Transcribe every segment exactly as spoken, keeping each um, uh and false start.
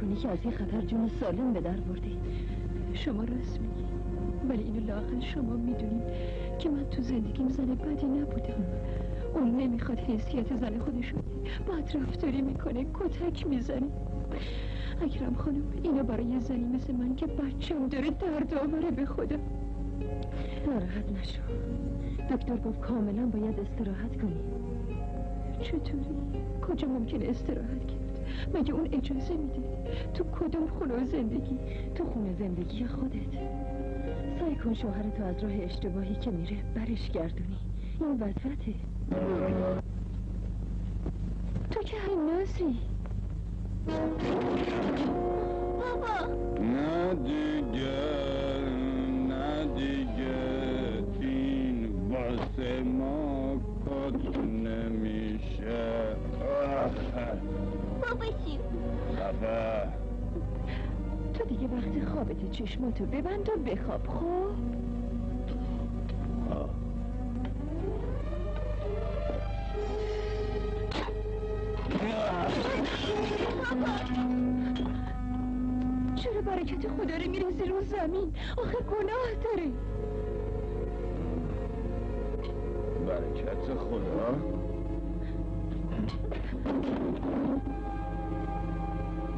کنی که از این خطر جون سالم به در بردی. شما راست میگی، ولی اینو لااقل شما میدونید که من تو زندگیم زن بدی نبودم. اون نمیخواد حیثیت زن خودشو بد رفتاری میکنه، کتک میزنه. اکرم خانم، اینو برای زنی مثل من که بچه‌م داره درد آوره. به خودم ناراحت نشو دکتر گفت کاملا باید استراحت کنی. چطوری؟ کجا ممکن استراحت کنی؟ مگه اون اجازه میده؟ تو کدوم خونه زندگی؟ تو خونه زندگی خودت. سعی کن شوهرتو از راه اشتباهی که میره برش گردونی. این وضعته. تو که هنوزی بابا نه دیگر، نه دیگر، این واسه ما کد نمیشه. بابا تو دیگه وقتی خوابت چشماتو ببند و بخواب. خوب چرا برکت خدا رو میریزی رو زمین؟ آخه گناه داره. برکت خدا؟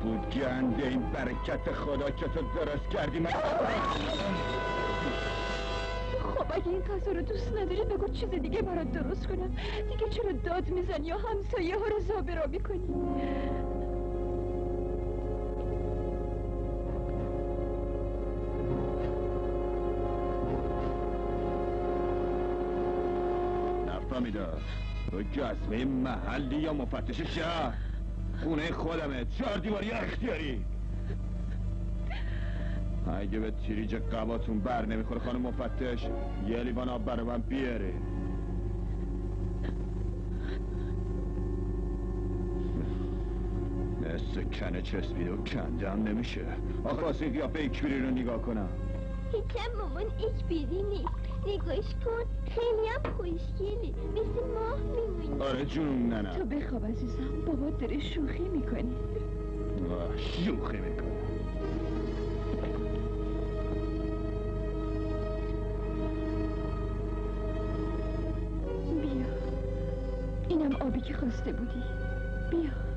بود گنده این برکت خدا که تو درست کردی من. خب اگه این قضا رو دوست نداری بگو چیز دیگه برات درست کنم. دیگه چرا داد میزنی یا همسایه ها رو زابرا میکنی؟ نفهمیدم تو جسمه محلی یا مفتش شهر؟ خونه خودمه، چهار دیواری اختیاری. اگه به تیریج قباتون بر نمیخوره خانم مفتش، یه لیوان آب برای من بیاره. مثل کنه چسبیده و کنده هم نمیشه. آخه واسه این قیافه ایکبیری رو نگاه کنم. هیچم مامان ایکبیری نیست، نگاش کن، خیلی هم خوشگلی، مثل ماه میمونی. آره جون ننم. تو بخواب عزیزم، بابا داره شوخی میکنی. آه شوخی میکنی. بیا، اینم آبی که خواسته بودی. بیا. آه.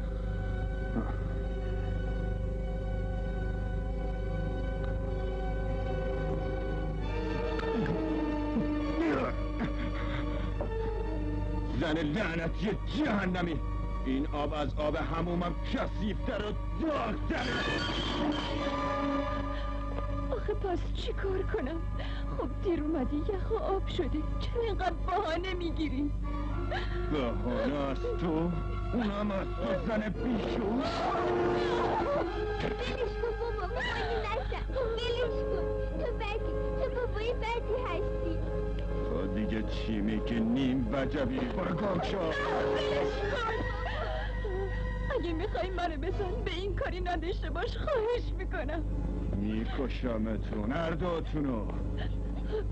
لعنتی جهنمی، این آب از آب همومم کثیف‌تر و داغ‌تره. آه آخه پس چی کار کنم؟ خب دیر اومدی، یخ و آب شده، چرا اینقدر بهانه میگیری؟ بهانه از تو؟ اونم از تو زن بیشور؟ بلش کن بابا، بابایی نشم، بلش کن، تو بدی، تو بابایی بدی هستی. تو دیگه چی میگی نیم وجبی؟ برو گم شو. بلش کن، اگه میخوای منو بزن به این کاری نداشته باش، خواهش میکنم. میکشمتون هر دوتونو،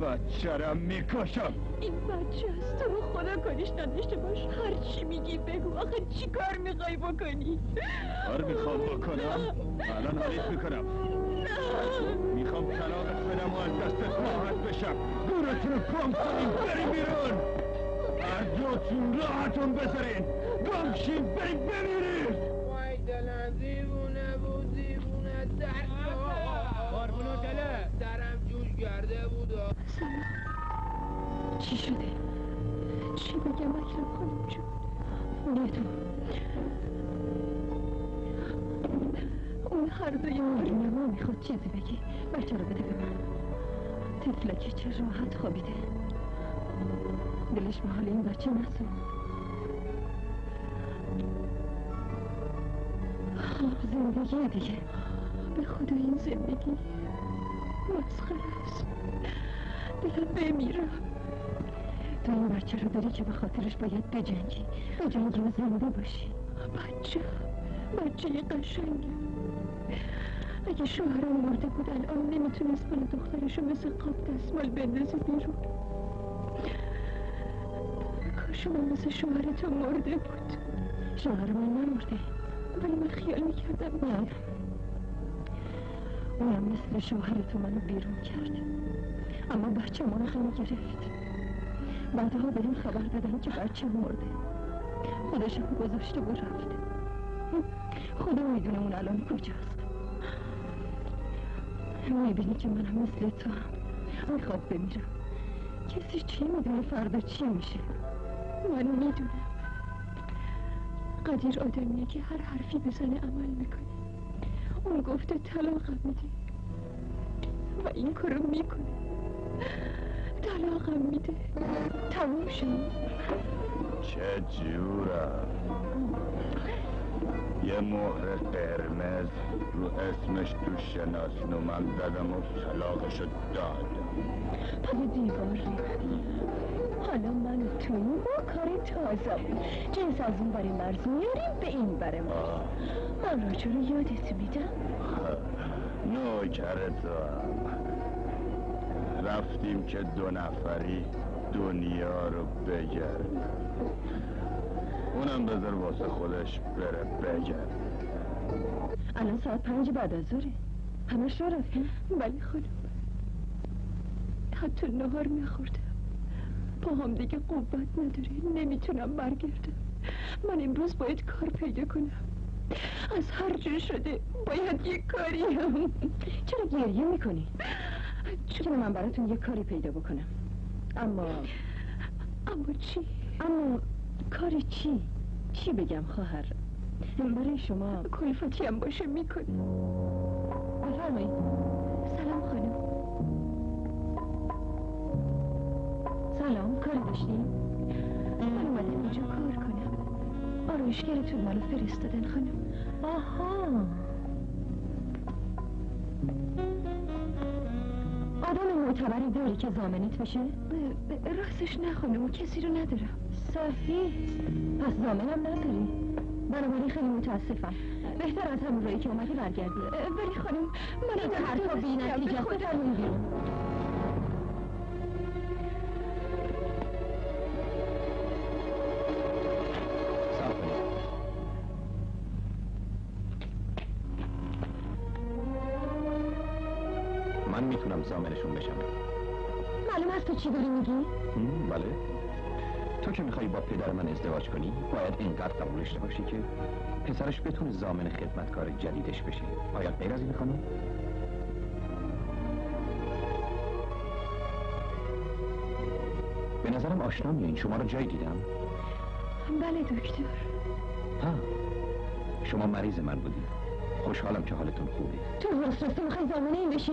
بچرم میکشم. این بچه از تو رو خدا کنیش نداشته باش، هرچی میگی بگو. آخه چی کار میخوای بکنی؟ کار میخوام بکنم؟ الان حالیت میکنم. نه میخوام طلاقت بدم و از دست راحت بشم. دورتون رو پم کنیم بریم بیرون، هر دوتون راحتون بذارین، گمشین بریم بمیرین. وای دلم دیوونه بود، دیوونه درسته ها، قربونه دله درم جوش گرده بود. سلام، چی شده؟ چی بگم اکرم خانم جون؟ اونه تو اون هر دوی مریم ها میخواد چیزی بگی، بچه رو بده به من. تفلکی چه راحت خوابیده، دلش به حال این بچه نسوخت. زندگی دیگه، به خدا این زندگی مسخره است، دلم بمیرم. تو این بچه رو داری که به خاطرش باید بجنگی، بجنگی و زنده باشی. بچه، بچه قشنگه. اگه شوهرم مرده بود الان نمیتونست من دخترشو مثل قاب دستمال بندازه بیرون. کاش من مثل شوهرتو مرده بود. شوهر من نمرده، ولی من خیال میکردم نه، اونم مثل شوهرتو منو بیرون کرد، اما بچه منو خیلی گرفت. بعدها به این خبر دادن که بچه مرده، خودشم گذاشته و رفت. خدا میدونه اون الان کجاست. میبینی که منم مثل تو هم میخوام بمیرم. کسی چی میدونه فردا چی میشه؟ من میدونم. قدیر آدمیه که هر حرفی بزنه عمل میکنه. اون گفته طلاقم میده و این کارو میکنه. طلاقم میده، تموم شد. چه جورم، یه مهر قرمز رو اسمش تو شناسنامم زدم و طلاقشو دادم. پس دیوار حالا من و تو با کار تازه بود، جنس از اون بر مرز میاریم به این بر مرز. من راجع رو یادت میدم. نوکرت هم رفتیم که دو نفری دنیا رو بگرد، اونم بذار واسه خودش بره بگرد. الان ساعت پنج بعد از ظهره، همش را رفتیم. بله خانم، حتی نهار میخوردم، پاهم دیگه قوت نداره، نمیتونم برگردم. من امروز باید کار پیدا کنم، از هر جور شده باید یک کاری هم. چرا گریه میکنی؟ چون من براتون یک کاری پیدا بکنم. اما اما چی؟ اما کاری چی؟ چی بگم خواهر؟ برای شما کلفتی هم باشه میکنی. بفرمایید. سلام خانم. سلام، کاری داشتیم؟ من اومدم اینجا کار کنم. آرایشگرتون منو فرستادن خانم. آها، آدم معتبری داری که ضامنت بشه؟ راستش نه خانم، کسی رو ندارم. صحیح، پس ضامنم نداری؟ بنابراین خیلی متاسفم، بهتر از همون رایی که اومدی برگردی. ولی خانم من این حرفا بی نتیجه است، بفرمایید بیرون. من میتونم زامنشون بشم. معلوم هست تو چی داری میگی؟ بله، تو که میخوایی با پدر من ازدواج کنی باید اینقدر قبول داشته باشی که پسرش بتونه زامن خدمتکار جدیدش بشه. آیا غیر از این خانم؟ به نظرم آشنا میایین، شما رو جایی دیدم. بله دکتر. ها، شما مریض من بودید. خوشحالم که حالتون خوبه. تو راست راسته میخوایی زامنه این بشی؟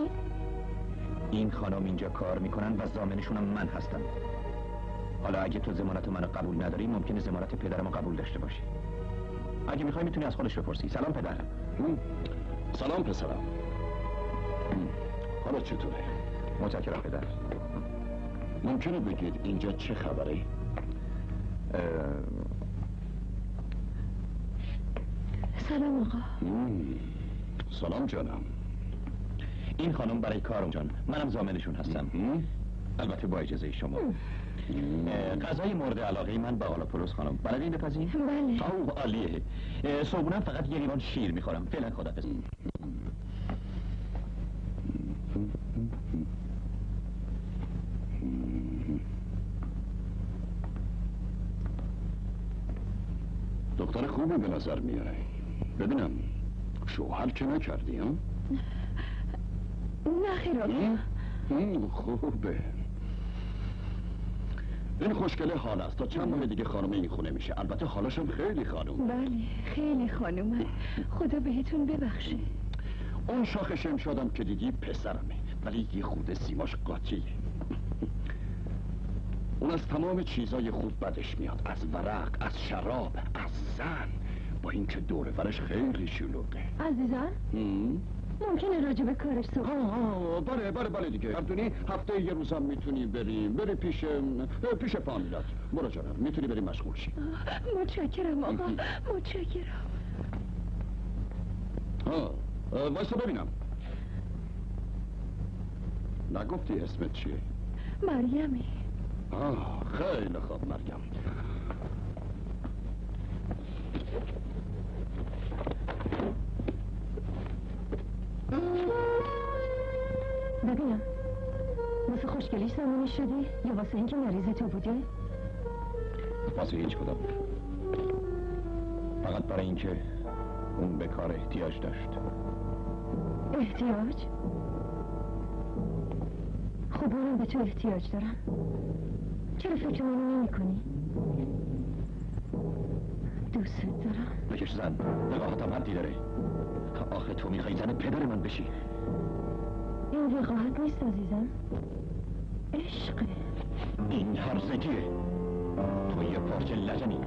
این خانم اینجا کار میکنن و ضامنشونم من هستم. حالا اگه تو ضمانت منو قبول نداری، ممکنه ضمانت پدرمو قبول داشته باشی. اگه میخوای میتونی از خودش بپرسی. سلام پدرم. سلام پسرم. حالا چطوره؟ متشکرم پدر. ممکنه بگید اینجا چه خبره؟ اه... سلام آقا. سلام جانم. این خانم برای کارم جان، منم ضامنشون هستم. مم. البته با اجازه شما. غذای مورد علاقه من به آلاپولوس خانم. بلدین بپزین؟ بله. اوه عالیه. صبحونه فقط یه لیوان شیر میخورم. فعلا خداحافظ. دختر خوبی به نظر میاره. ببینم شوهر که نکردی ها؟ نه خیلی. خوبه. این خوشگله حال است. تا چند ماه دیگه خانم این خونه میشه. البته حالشم خیلی خانم. بله خیلی خانم. خدا بهتون ببخشه. اون شاخ شمشادم که دیدی پسرمه، ولی یه خود سیماش قاطیه. اون از تمام چیزای خود بدش میاد. از ورق، از شراب، از زن. با اینکه دوره ورش خیلی شلوغه. عزیزان؟ ممکنه راجب کارش صحبت کنیم. بله بله بله دیگه. اردونی هفته یه روزم میتونی بریم. بری پیش پیش فامیلات. برو جانم میتونی بریم مشغول شی. متشکرم آقا. متشکرم. ها وایسا ببینم. نگفتی اسمت چیه؟ مریمه. آه خیلی خوب مریم. ببینم واسه خوشگلیش زمانی شدی؟ یا واسه اینکه مریض تو بودی؟ واسه هیچ کدام، فقط برای اینکه اون به کار احتیاج داشت. احتیاج؟ خب منم به تو احتیاج دارم. چرا فکر منو نمی کنی؟ دوست دارم. بکش زن، وقاحتم حدی داره. آخه تو میخوای زن پدر من بشی. این وقاحت نیست عزیزم، عشقه. این هرزگیه. تو یه پارچه لجنی.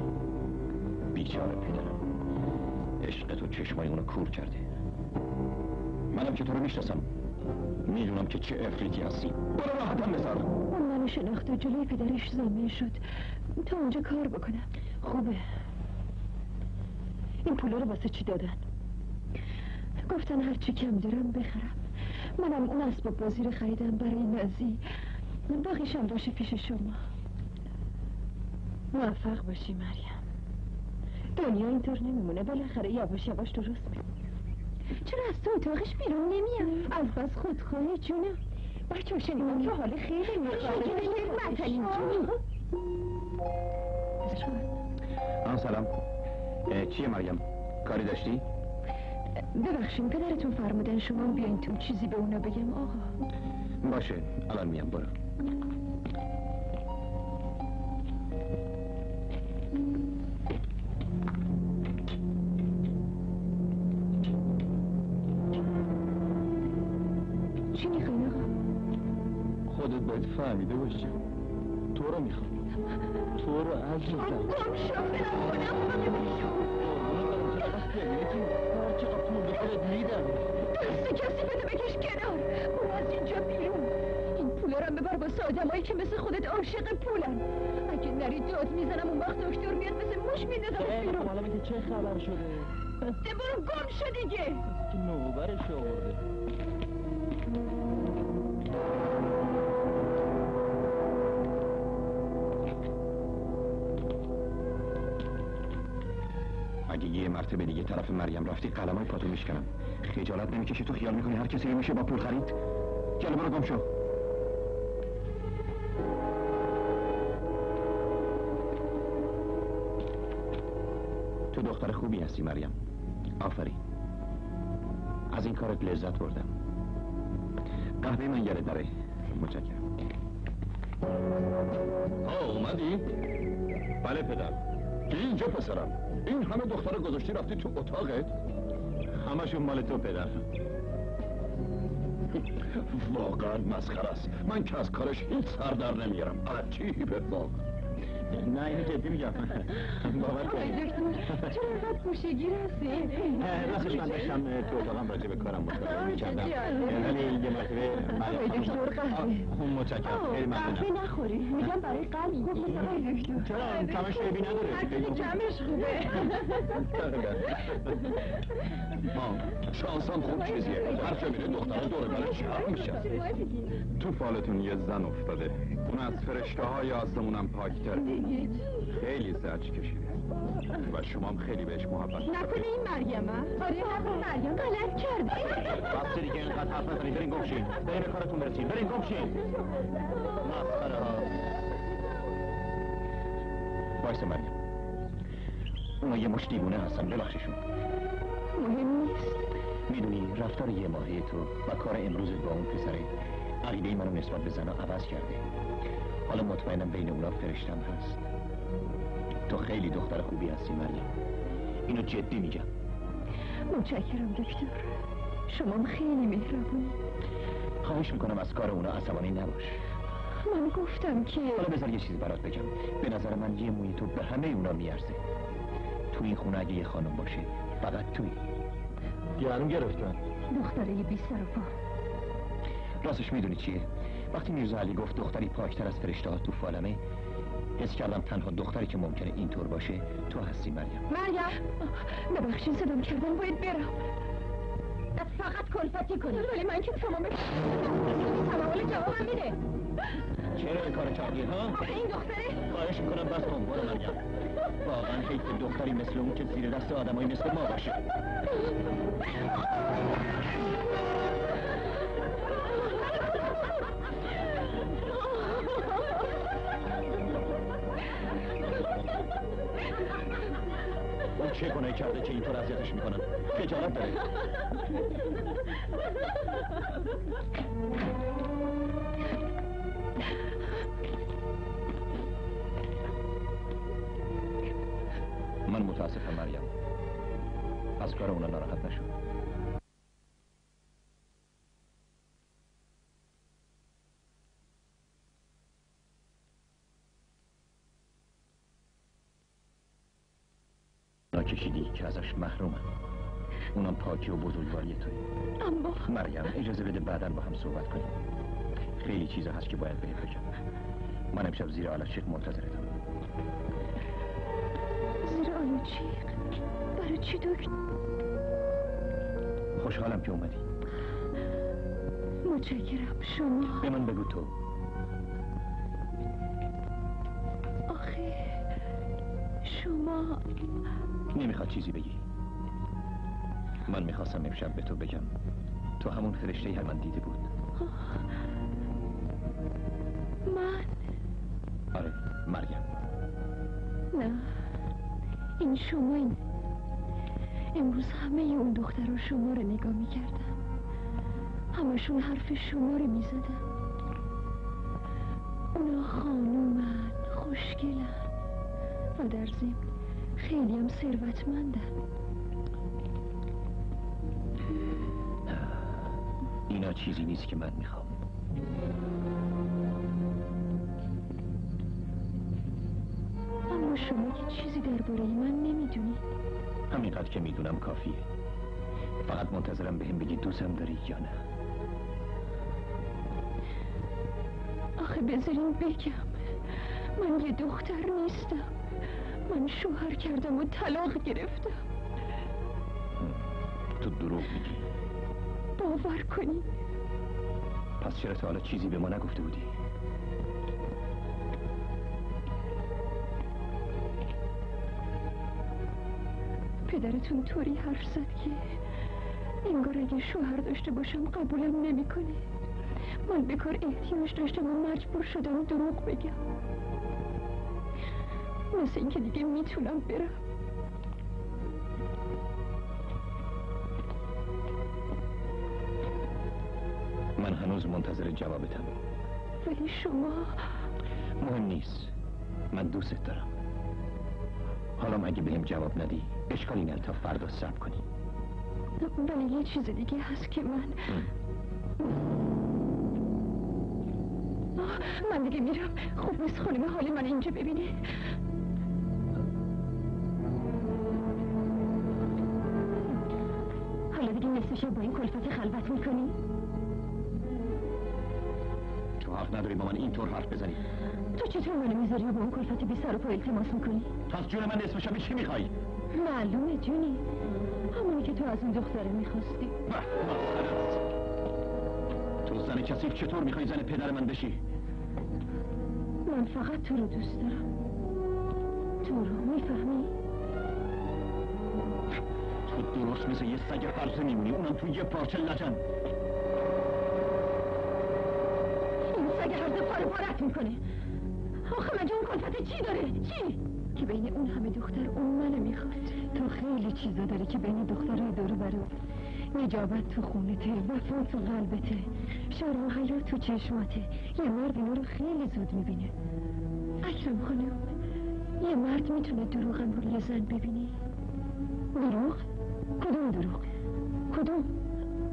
بیچاره پدرم، عشق تو چشمای اونو کور کرده. منم که تو رو میشناسم، میدونم که چه افریتی هستی. برو راحتم بذار. اون منو شناخته، جلوی پدرش زامن شد تا اونجا کار بکنم. خوبه. این پولا رو واسه چی دادن؟ گفتن هرچی کم دارم بخرم. منم اون اسباب بازی رو خریدم برای نازی. باقیشم باشه پیش شما. موفق باشی مریم. دنیا اینطور نمیمونه. بالاخره یواش یواش درست می‌کنی. چرا از تو اتاقش بیرون نمیاد؟ از بس خودخواهی جونم. بچه‌ها شنیدم که حال خیلی می‌خواد. سلام. چیه مریم؟ کاری داشتی؟ ببخشیم پدرتون فرمودن شما بیاین تو. چیزی به اونا بگم آقا؟ باشه الان میام. برو. چی میخواین آقا؟ خودت باید فهمیده باشی. تو رو میخوام. تو رو از رو دارم. گم شو بنام. دست کسی بده بکش کنار. برو از اینجا بیرون. این پولا رو ببر واسه آدمایی که مثل خودت عاشق پولن. اگه نری داد میزنم، اون وقت دکتر میاد مثل موش میندازه بیرون. حالا میگه چه خبر شده؟ برو گم شو دیگه. تو نوبرش آورده. اگه یه مرتبه دیگه طرف مریم رفتی، قلمای پاتو میشکنم. خجالت نمیکشی تو؟ خیال میکنی هر کسی رو میشه با پول خرید؟ جلو برو گم شو. تو دختر خوبی هستی مریم. آفرین. از این کارت لذت بردم. قهوه من یادت نره. متشکرم. ها اومدی؟ بله پدر. کی اینجا پسرم؟ این همه دختر گذاشتی رفتی تو اتاقت؟ همشون مال تو پدر. واقعا مسخره است. من که از کارش هیچ سر در نمیارم. عجیبه واقعا. نه اینو جدی میگم. باور کنید دکتر، چرا اینقدر گوشه‌گیر هستید؟ راستش من داشتم تو اتاقم راجع به کارم مطالعه می‌کردم. ولی یه مرتبه من دکتر خانم متشکرم. خیلی ممنونم. قهوه نخوری. میگم برای قلب گفت مثلا دکتر. چرا کمش ابی نداره؟ کمش خوبه. ما شانسم خوب چیزیه. هر چه میره دخترها دور برای چرا میشه. تو فالتون یه زن افتاده. اون از فرشته‌های آسمونم پاک‌تر. خیلی زرچ کشیده و شما هم خیلی بهش محبت نکنه. این مریم هست؟ آره نکنه مریم غلط کرده. بسته دیگه اینقدر حرف نزنید، برین گم شین، برین به کارتون برسین، برین گم شین. مسخره ها. وایسه مریم، اونا یه مشت دیوونه هستن، ببخششون. مهم نیست. میدونی رفتار یه ماهه تو و کار امروزت با اون پسره عقیده منو نسبت به زنها عوض کرده. حالا مطمئنم بین اونا فرشتم هست. تو خیلی دختر خوبی هستی مریم، اینو جدی میگم. متشکرم دکتر، شما خیلی مهربونی. خواهش میکنم از کار اونا عصبانی نباش. من گفتم که حالا بذار یه چیز برات بگم. به نظر من یه موی تو به همه اونا میارزه. تو این خونه اگه یه خانم باشه فقط توی. گرم گرفتن دختره یه بی سر و پا. راستش میدونی چیه؟ وقتی میرزا علی گفت دختری پاکتر از فرشته ها تو فالمه، حس کردم تنها دختری که ممکنه اینطور باشه تو هستی مریم. مریم ببخشین صدام کردم، باید برم. فقط کلفتی کنی. ولی من که تمام تمامال جوابم میده. چرا این کار کردی ها؟ آخه این دختره. خواهش میکنم بس کن، برو مریم. واقعا حیف دختری مثل اون که زیر دست آدمایی مثل ما باشه. اون چه گناهی کرده که اینطور اذیتش میکنن؟ خجالت داره. من متاسفم مریم، از کار اونا ناراحت نشو. کشیدی که ازش محرومم، اونم پاکی و بزرگواری توی. اما مریم اجازه بده بعدا با هم صحبت کنیم. خیلی چیزا هست که باید بهت بگم. من امشب زیر آلاچیق منتظرتم. زیر آلاچیق؟ برای چی دکتر؟ خوشحالم که اومدی. متشکرم. شما به من بگو تو. آخه شما نمیخواد چیزی بگی. من میخواستم امشب به تو بگم تو همون فرشته هم من دیده بود. من؟ آره مریم. نه این شما. این امروز همه اون دخترها شما رو نگاه میکردن، همشون حرف شما رو میزدن. اونا خانومن، خوشگلن و در ضمن خیلی هم ثروتمندم. اینا چیزی نیست که من میخوام. اما شما که چیزی درباره من نمیدونید. همینقدر که میدونم کافیه. فقط منتظرم بهم بگی دوستم داری یا نه. آخه بذارین بگم، من یه دختر نیستم. من شوهر کردم و طلاق گرفتم. تو دروغ میگی. باور کنی. پس چرا تا حالا چیزی به ما نگفته بودی؟ پدرتون طوری حرف زد که انگار اگه شوهر داشته باشم قبولم نمیکنه. من به کار احتیاج داشتم و مجبور شدم دروغ بگم. مثل اینکه دیگه میتونم برم. من هنوز منتظر جوابتم. ولی شما. مهم نیست، من دوست دارم. حالا اگه بهم جواب ندی اشکالی نه، تا فردا صبر کنی. ولی یه چیز دیگه هست که من ام. من دیگه میرم، خوب نیست خانم حال من اینجا ببینی. حالا دیگه نفسش رو با این کلفت خلوت میکنی؟ تو حق نداری با من اینطور حرف بزنی. تو چطور منو میذاری و با اون کلفت بی سر و پا التماس میکنی؟ پس جون من نصف شبی چی میخوایی؟ معلومه جونی، همونی که تو از اون دختره میخواستی. تو زن کسی چطور میخوای زن پدر من بشی؟ من فقط تو رو دوست دارم. تو رو میفهمی؟ تو درست مثل یه سگ فرزه میمونی، اونم تو یه پارچه لجن. این سگ فرزه پاره پارت میکنه. آخه من اون کلفت چی داره؟ چی؟ که بین اون همه دختر اون منو میخواد. تو خیلی چیزا داره که بین دخترای دور و برو. نجابت تو خونته، وفا تو قلبته، شور و حیا تو چشماته. یه مرد اینو رو خیلی زود میبینه. اکرم خانم، یه مرد میتونه دروغم رو یه زن ببینه؟ دروغ؟ کدوم دروغ؟ کدوم؟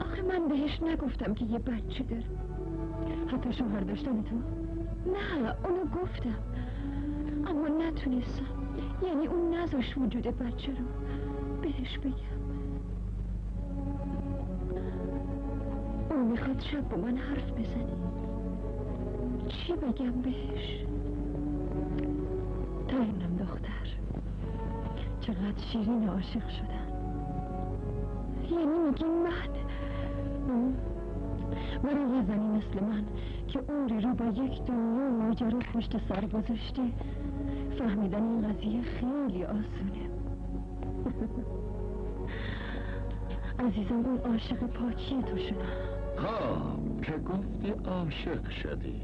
آخه من بهش نگفتم که یه بچه داره. حتی شوهر داشتن تو؟ نه، اونو گفتم اما نتونستم. یعنی اون نذاش وجود بچه رو بهش بگم. اون میخواد شب با من حرف بزنی. چی بگم بهش؟ تا اینم دختر چقدر شیرین عاشق شدن. یعنی میگی من برای یه زنی مثل من که عمری رو با یک دنیا ماجرا پشت سر گذاشته، فهمیدن این قضیه خیلی آسونه. عزیزم اون عاشق پاکی تو شدم. ها که گفتی عاشق شدی.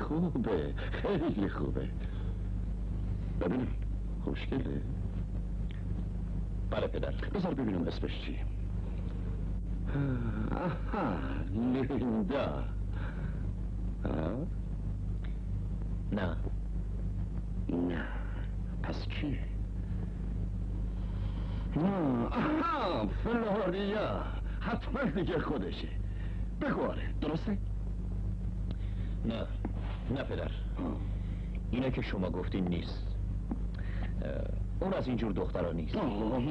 خوبه، خیلی خوبه. ببینم خوشگله. بله پدر، بذار ببینم اسمش چی. آها، لیندا. نه نه پس چی؟ نه آها، فلوریا. حتما دیگه خودشه. بگو آره، درسته؟ نه نه پدر، اینه که شما گفتین نیست. اون از اینجور دخترها نیست.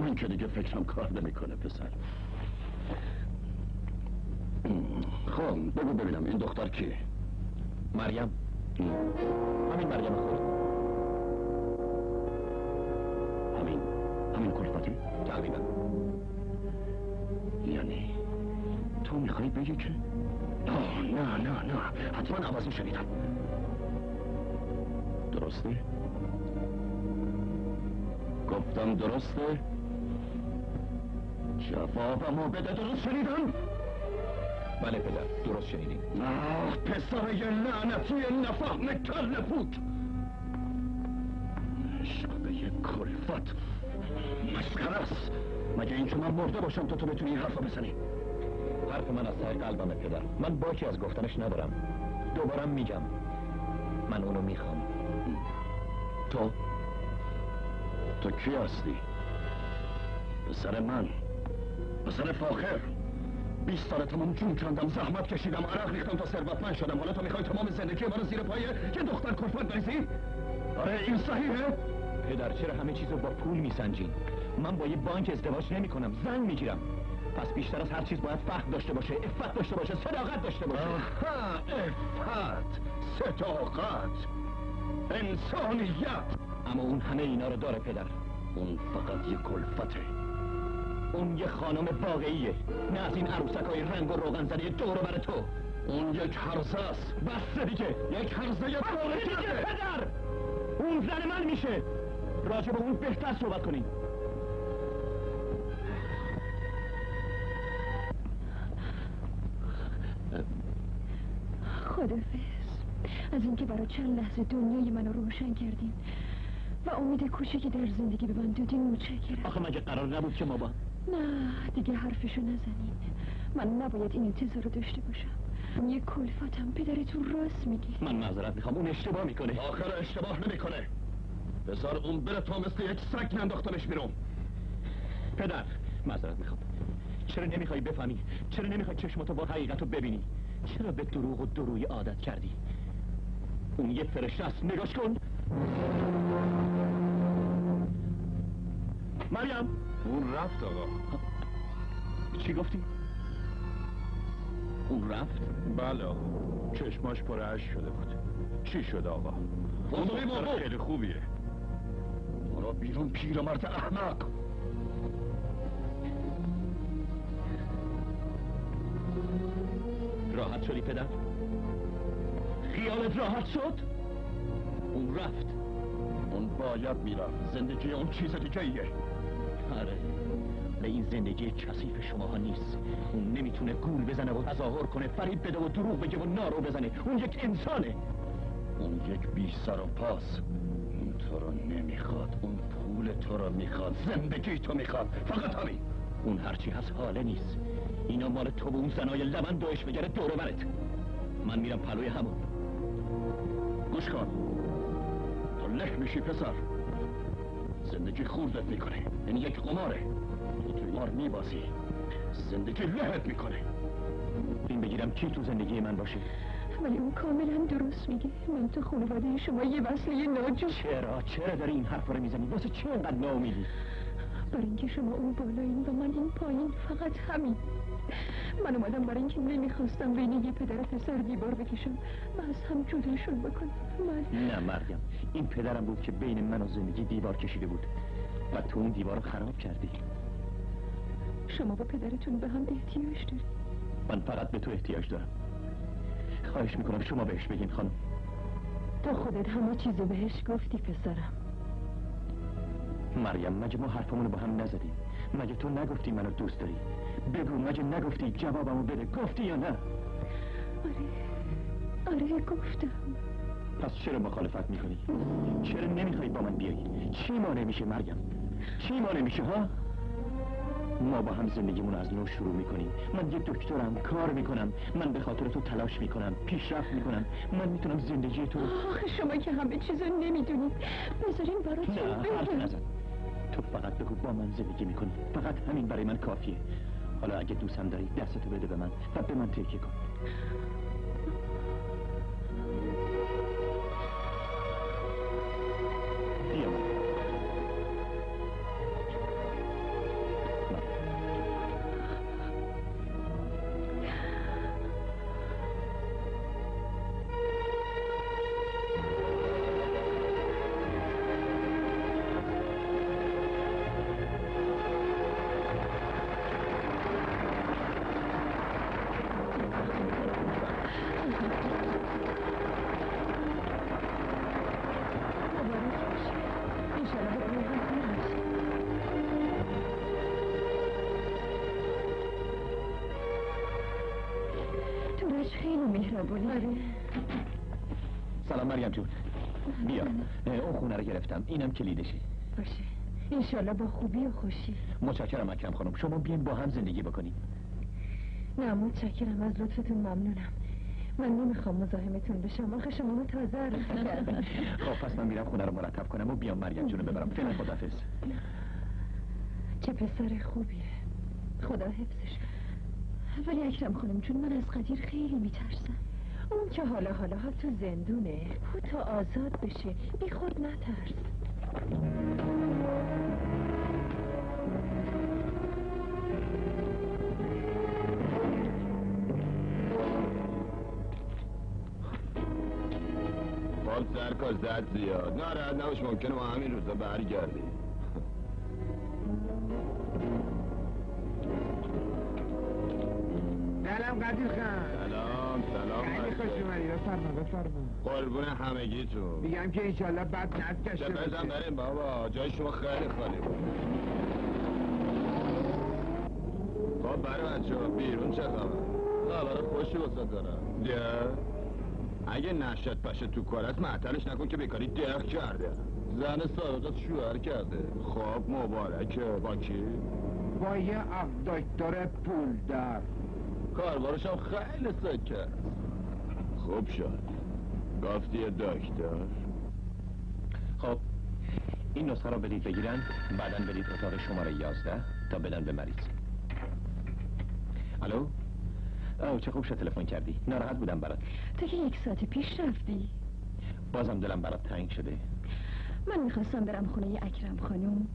من که دیگه فکرم کار نمیکنه پسر. خب بگو ببینم این دختر کیه؟ مریم. همین مریم خود. همین همین کلفتی؟ تقریبا. یعنی تو میخوای بگی که آه نه نه نه حتما عوضی شنیدم. درسته؟ گفتم درسته؟ جوابمو بده. درست شنیدم؟ بله پدر، درست شنیدیم. آه پسر یه لعنتی نفهم کل بود. عشق به یه کلفت مسخره است. مگه این که من مرده باشم تا تو بتونی این حرف بزنی؟ حرف من از ته قلبمه پدر، من باکی از گفتنش ندارم. دوبارم میگم من اونو میخوام. تو؟ تو کی هستی؟ پسر من، پسر فاخر. بیست ساله تمام جون کندم، زحمت کشیدم، عرق ریختم تا ثروتمند شدم. حالا تو میخوای تمام زندگی منو زیر پای یه دختر کلفت بریزی؟ آره این صحیحه؟ پدر چرا همه چیزو با پول میسنجین؟ من با یه بانک ازدواج نمیکنم، زن میگیرم. پس بیشتر از هر چیز باید فهم داشته باشه، عفت داشته باشه، صداقت داشته باشه. آها، عفت، صداقت، انسانیت. اما اون همه اینا رو داره پدر. اون فقط یه کلفته. اون یه خانم واقعیه، نه از این عروسکای رنگ و روغن زده دور و بر تو. اون یک هرزه است. بسته دیگه، یک هرزه واقعی دیگه پدر. اون زن من میشه. راجع به اون بهتر صحبت کنیم. خدافظ از اینکه برای چند لحظه دنیای منو روشن کردین و امید کوچکی در زندگی به من دادین، متشکرم. آخه مگه قرار نبود که ما با... نه دیگه حرفشو نزنین. من نباید این انتظار رو داشته باشم. یه کلفتم. پدرتون راست میگه. من معذرت میخوام، اون اشتباه میکنه. آخر اشتباه نمیکنه. بذار اون بره تا مثل یک سگ ننداختمش بیرون. پدر معذرت میخوام. چرا نمیخوای بفهمی؟ چرا نمیخوای چشماتو با حقیقتو ببینی؟ چرا به دروغ و دروی عادت کردی؟ اون یه فرشته است، نگاش کن. مریم اون رفت. آقا چی گفتی؟ اون رفت؟ بله آقا، چشماش پر اشک شده بود. چی شد آقا؟ اون خیلی خوبیه. برو بیرون پیرمرد احمق. راحت شدی پدر؟ خیالت راحت شد؟ اون رفت. اون باید میرفت. زندگی اون چیز دیگه ایه. آره، این زندگی کثیف شماها نیست. اون نمیتونه گول بزنه و تظاهر کنه، فریب بده و دروغ بگه و نارو بزنه. اون یک انسانه. اون یک بی سر و پاس. اون تو رو نمیخواد. اون پول تو رو میخواد، زندگی تو میخواد، فقط همین. اون هرچی هست حاله نیست. اینا مال تو و اون زنای لبن دوش بگره دور و برت. من میرم پلوی همون. گوش کن، تو لخ میشی پسر. زندگی خوردت میکنه، این یک قماره. تو توی قمار میبازی، زندگی لحت میکنه. این بگیرم کی تو زندگی من باشه؟ ولی اون کاملا درست میگه. من تو خانواده شما یه وصله ناجور. چرا؟ چرا داری این حرف رو میزنی؟ واسه چه اینقدر ناامیدی؟ برای اینکه شما اون بالایین و من این پایین، فقط همین. من اومدم برای اینکه نمیخواستم بین یه پدر و پسر دیوار بکشم و از هم جداشون بکنم. من نه مریم، این پدرم بود که بین من و زندگی دیوار کشیده بود و تو اون دیوار رو خراب کردی. شما با پدرتون به هم احتیاج دارید. من فقط به تو احتیاج دارم. خواهش میکنم شما بهش بگین خانم. تو خودت همه چیزو بهش گفتی پسرم. مریم مگه ما حرفمونو با هم نزدیم؟ مگه تو نگفتی منو دوست داری؟ بگو مگه نگفتی؟ جوابمو بده، گفتی یا نه؟ آره آره گفتم. پس چرا مخالفت میکنی؟ چرا نمیخوای با من بیایی؟ چی مانع میشه مریم؟ چی مانع میشه ها؟ ما با هم زندگیمون از نو شروع میکنیم. من یه دکترم، کار میکنم. من به خاطر تو تلاش میکنم، پیشرفت میکنم. من میتونم زندگی تو. آخه شما که همه چیزو نمیدونید. بذارین براتون بگم. تو فقط بگو با من زندگی میکنی، فقط همین برای من کافیه. حالا اگه دوستم داری دستتو بده به من و به من تکیه کن. سلام مریم جون، بیا اون خونه رو گرفتم، اینم کلیدشه. باشه انشالله با خوبی و خوشی. متشکرم اکرم خانم، شما بیاین با هم زندگی بکنیم. نه متشکرم، از لطفتون ممنونم. من نمیخوام مزاحمتون بشم، آخه شما رو تازه عرف کردم. خب پس من میرم خونه رو مرتب کنم و بیام مریم جون رو ببرم. فعلا خداحافظ. چه پسر خوبیه، خدا حفظش. ولی اکرم خانم جون، من از قدیر خیلی میترسم. اون که حالا حالا ها تو زندونه، بود تا آزاد بشه. بی خود نترس. باز سرکاش زد زیاد، نه راحت نباش، ممکنه ما همین روزا برگردیم. سلام قدیر خان. سلام سلام. خیلی خوش اومدی. بفرما بفرما. قربون همگیتون. میگم که انشالله بد نت کشته باشه. بزن بریم بابا، جای شما خیلی خالی بود. خب برای بچه‌ها بیرون چه خبر؟ خبر خوشی واسه دارم. ده اگه نشد پشه تو کارت معطلش نکن که بیکاری دق کرده. زن سارا شوهر کرده. خب مبارکه. با کی؟ با یه اف دکتر پولدار. کاربارش هم خیلی سکر. خوب شد گفتی دکتر. خب این نسخه را بدید بگیرن، بعداً بدید اتاق شماره یازده تا بدن به مریض. الو؟ آو چه خوب شد تلفن کردی. ناراحت بودم برات. تو که یک ساعت پیش رفتی. بازم دلم برات تنگ شده. من میخواستم برم خونه اکرم خانم،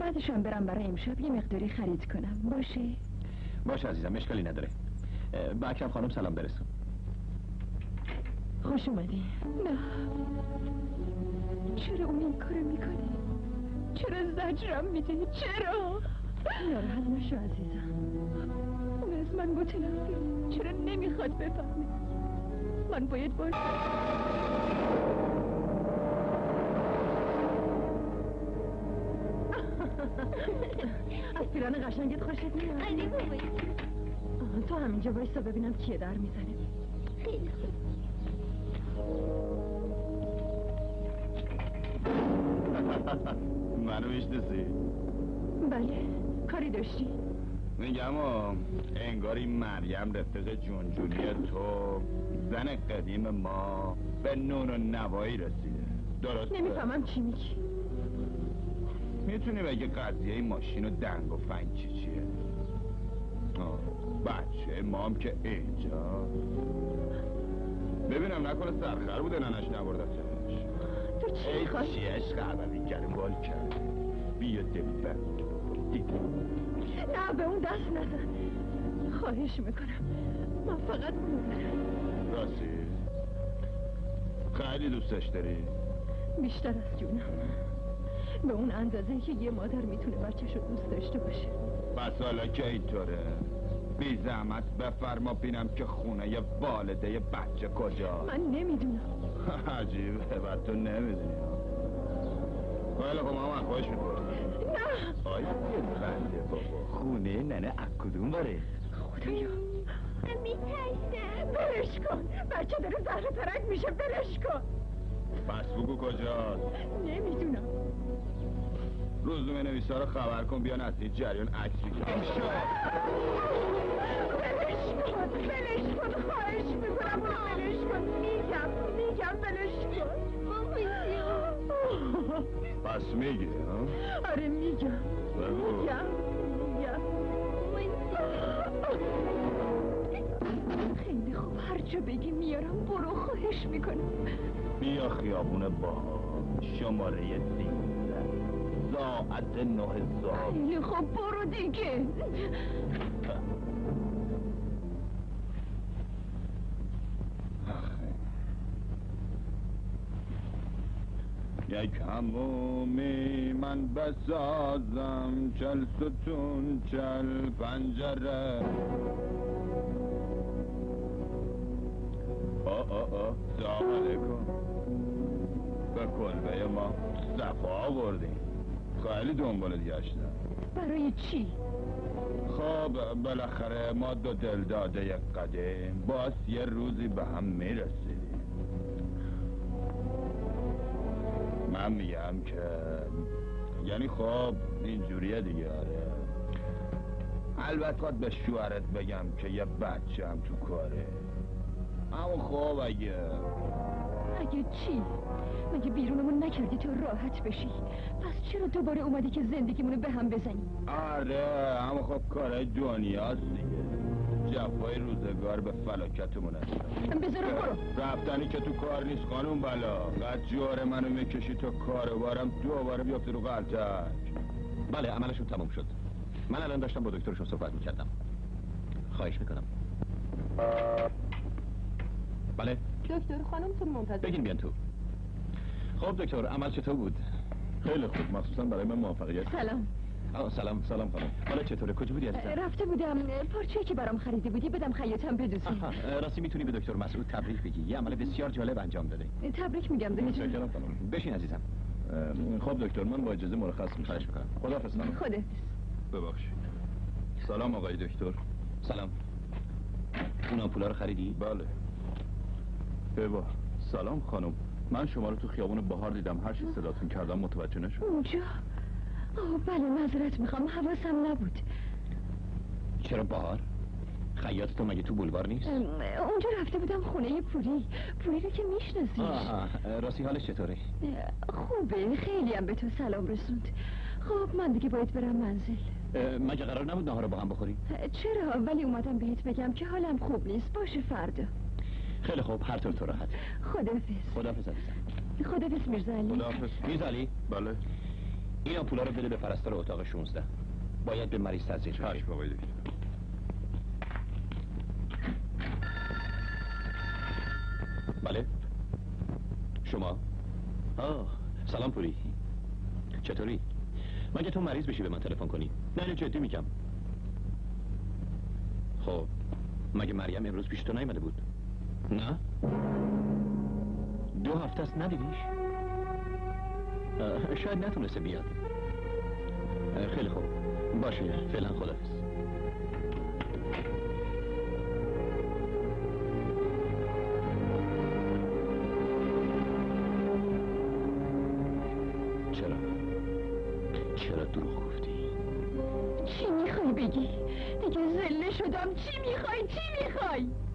بعدشم برم برای امشب یه مقداری خرید کنم. باشه؟ باشه عزیزم، اشکالی نداره. به اکرم خانم سلام برسون. خوش اومدی. نه، چرا اون این کارو میکنه؟ چرا زجرم میده؟ چرا؟ ناراحت نشو عزیزم، اون از من متنفره. چرا نمیخواد بفهمه؟ من باید باشم. از پیران قشنگت خوشت میاد؟ خیلی خوبه. تو همینجا وایسا ببینم کیه در میزنه. خیلی خوب. منو میشناسی؟ بله، کاری داشتی؟ میگم انگاری مریم رفیق جونجونی تو، زن قدیم ما، به نون و نوایی رسیده. درست؟ نمیفهمم چی میگی. میتونی بگه قضیه این ماشین و دنگ و فنگ چی چیه؟ بچه مام که اینجا ببینم نکنه سرخر بوده ننش نبردتش. تو چی میخوای؟ ای چیه عشق عبری گرم بال کرده. بیا دبیبن نه به اون دست نزن، خواهش میکنم. من فقط اونو راستی خیلی دوستش داری؟ بیشتر از جونم، به اون اندازه که یه مادر میتونه بچهش رو دوست داشته باشه. بس حالا که اینطوره بی زحمت بفرما بینم که خونه یه والده یه بچه کجا؟ من نمیدونم. عجیبه و تو نمیدونی. خیلی خب ماما خوش میکنم. نه آیا یه بنده بابا خونه ننه اکدون باره؟ خدایا من میترسم. برش کن، بچه داره زهر پرک میشه. برش کن. بس بگو کجاست. نمیدونم. روزنامه نویسا رو خبر کن بیان از این جریان عکس بگیرن. بلش کن، بلش کن، خواهش میکنم بلش کن. میگم میگم بلش کن. ما میگم. پس میگی ها؟ آره میگم. میگم میگم. خیلی خوب، هر جا بگی میارم. برو خواهش میکنم. بیا خیابون باها شماره سیزده ساعت نه صبح. خیلی خب برو دیگه. یک همومی من بسازم، چل ستون چل پنجره. آه آه آه سلام علیکم. به کلبه ما صفا آوردیم. خیلی دنبال دیشتم. برای چی؟ خب بالاخره ما دو دل داده قدیم باز یه روزی به هم میرسیم. من میگم که یعنی خب اینجوریه دیگه. آره البته به شوهرت بگم که یه بچه هم تو کاره. اما خب اگه اگه چی؟ مگه بیرونمون نکردی تو راحت بشی؟ پس چرا دوباره اومدی که زندگیمونو به هم بزنی؟ آره اما خب کارای دنیاست دیگه. جفای روزگار به فلاکتمون هستم. بذارم برو. رفتنی که تو کار نیست خانم بلا. قد جور منو میکشی تا کاروبارم دوباره بیافته رو قلتک. بله عملشون تمام شد. من الان داشتم با دکترشون صحبت میکردم. خواهش میکنم. بله دکتر خانمتون منتظر. بگین بیان تو. خب دکتر عمل چطور بود؟ خیلی خوب، مخصوصا برای من موفقیت. سلام. آه سلام سلام خانم. حالا چطوره؟ کجا بودی عزیزم؟ رفته بودم پارچه‌ای که برام خریده بودی بدم خیاطم بدوزه. راستی میتونی به دکتر مسعود تبریک بگی، یه عمل بسیار جالب انجام داده. تبریک میگم دکتر. متشکرم خانم. بشین عزیزم. خب دکتر من با اجازه مرخص میشم. خواهش می‌کنم. خداحافظ خانم. خداحافظ. ببخشید. سلام آقای دکتر. سلام. اون آمپولا رو خریدی؟ بله. بابا سلام خانم، من شما رو تو خیابون بهار دیدم. هر چی صداتون کردم متوجه نشد. اونجا؟ آه بله معذرت میخوام، حواسم نبود. چرا بهار؟ خیاط تو مگه تو بلوار نیست؟ اونجا رفته بودم خونه پوری. پوری رو که میشناسی. آها راستی حالش چطوره؟ خوبه، خیلی هم به تو سلام رسوند. خب من دیگه باید برم منزل. مگه قرار نبود ناهار رو با هم بخوری؟ چرا، ولی اومدم بهت بگم که حالم خوب نیست. باشه فردا. خیلی خوب، هر طور تو راحت. خدافظ. خدافظ عزیزم. خدافظ میرزا علی. خدافظ میرزا علی. بله. اینا پولا رو بده به پرستار اتاق شانزده. باید به مریض تعزیر بشه. چشم آقای دکتر. بله. شما؟ آه، سلام پوری. چطوری؟ مگه تو مریض بشی به من تلفن کنی؟ نه نه جدی میگم. خب مگه مریم امروز پیش تو نیامده بود؟ نه؟ دو هفته است ندیدیش؟ شاید نتونسته بیاد. خیلی خوب باشه، فعلا خداحافظ.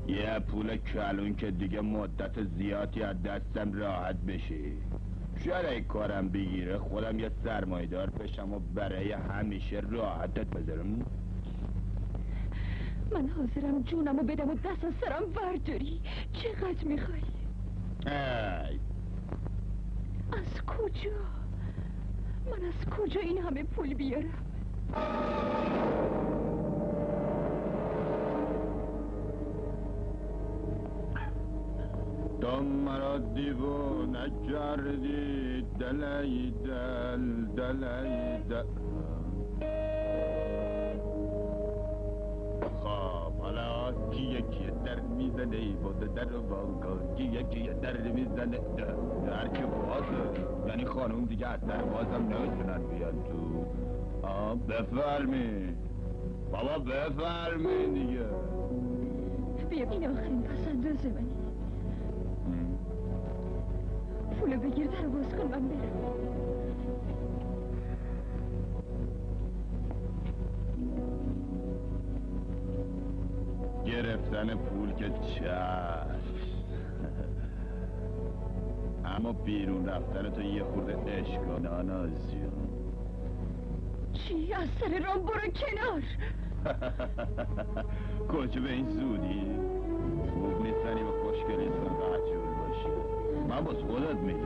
یه پول کلون که دیگه مدت زیادی از دستم راحت بشه. شرای کارم بگیره خودم یه سرمایدار بشم و برای همیشه راحتت بذارم. من حاضرم جونمو بدم و دست از سرم برداری. چقدر میخوای؟ ای از کجا؟ من از کجا این همه پول بیارم؟ تو مرا دیوانه کردی، دلای دل دلای دل. خب حالا کیه کیه در میزنه ای بوده در رو بانگان؟ کیه کیه در میزنه؟ در که بازه، یعنی خانم دیگه از در بازم نمیتونن بیان تو. آه بفرمی بابا، بفرمی دیگه. بیا این آخرین پسنداز منی، پولو بگیر در باز کن من برم. گرفتن پول که چشم، اما بیرون رفتن تو یه خورده اشکانه نازیم. چی؟ از سر رام برو کنار. کجا به این زودی؟ خوب نیستنی به خوشگلی تو عجول باشی. من باز خودت میگم.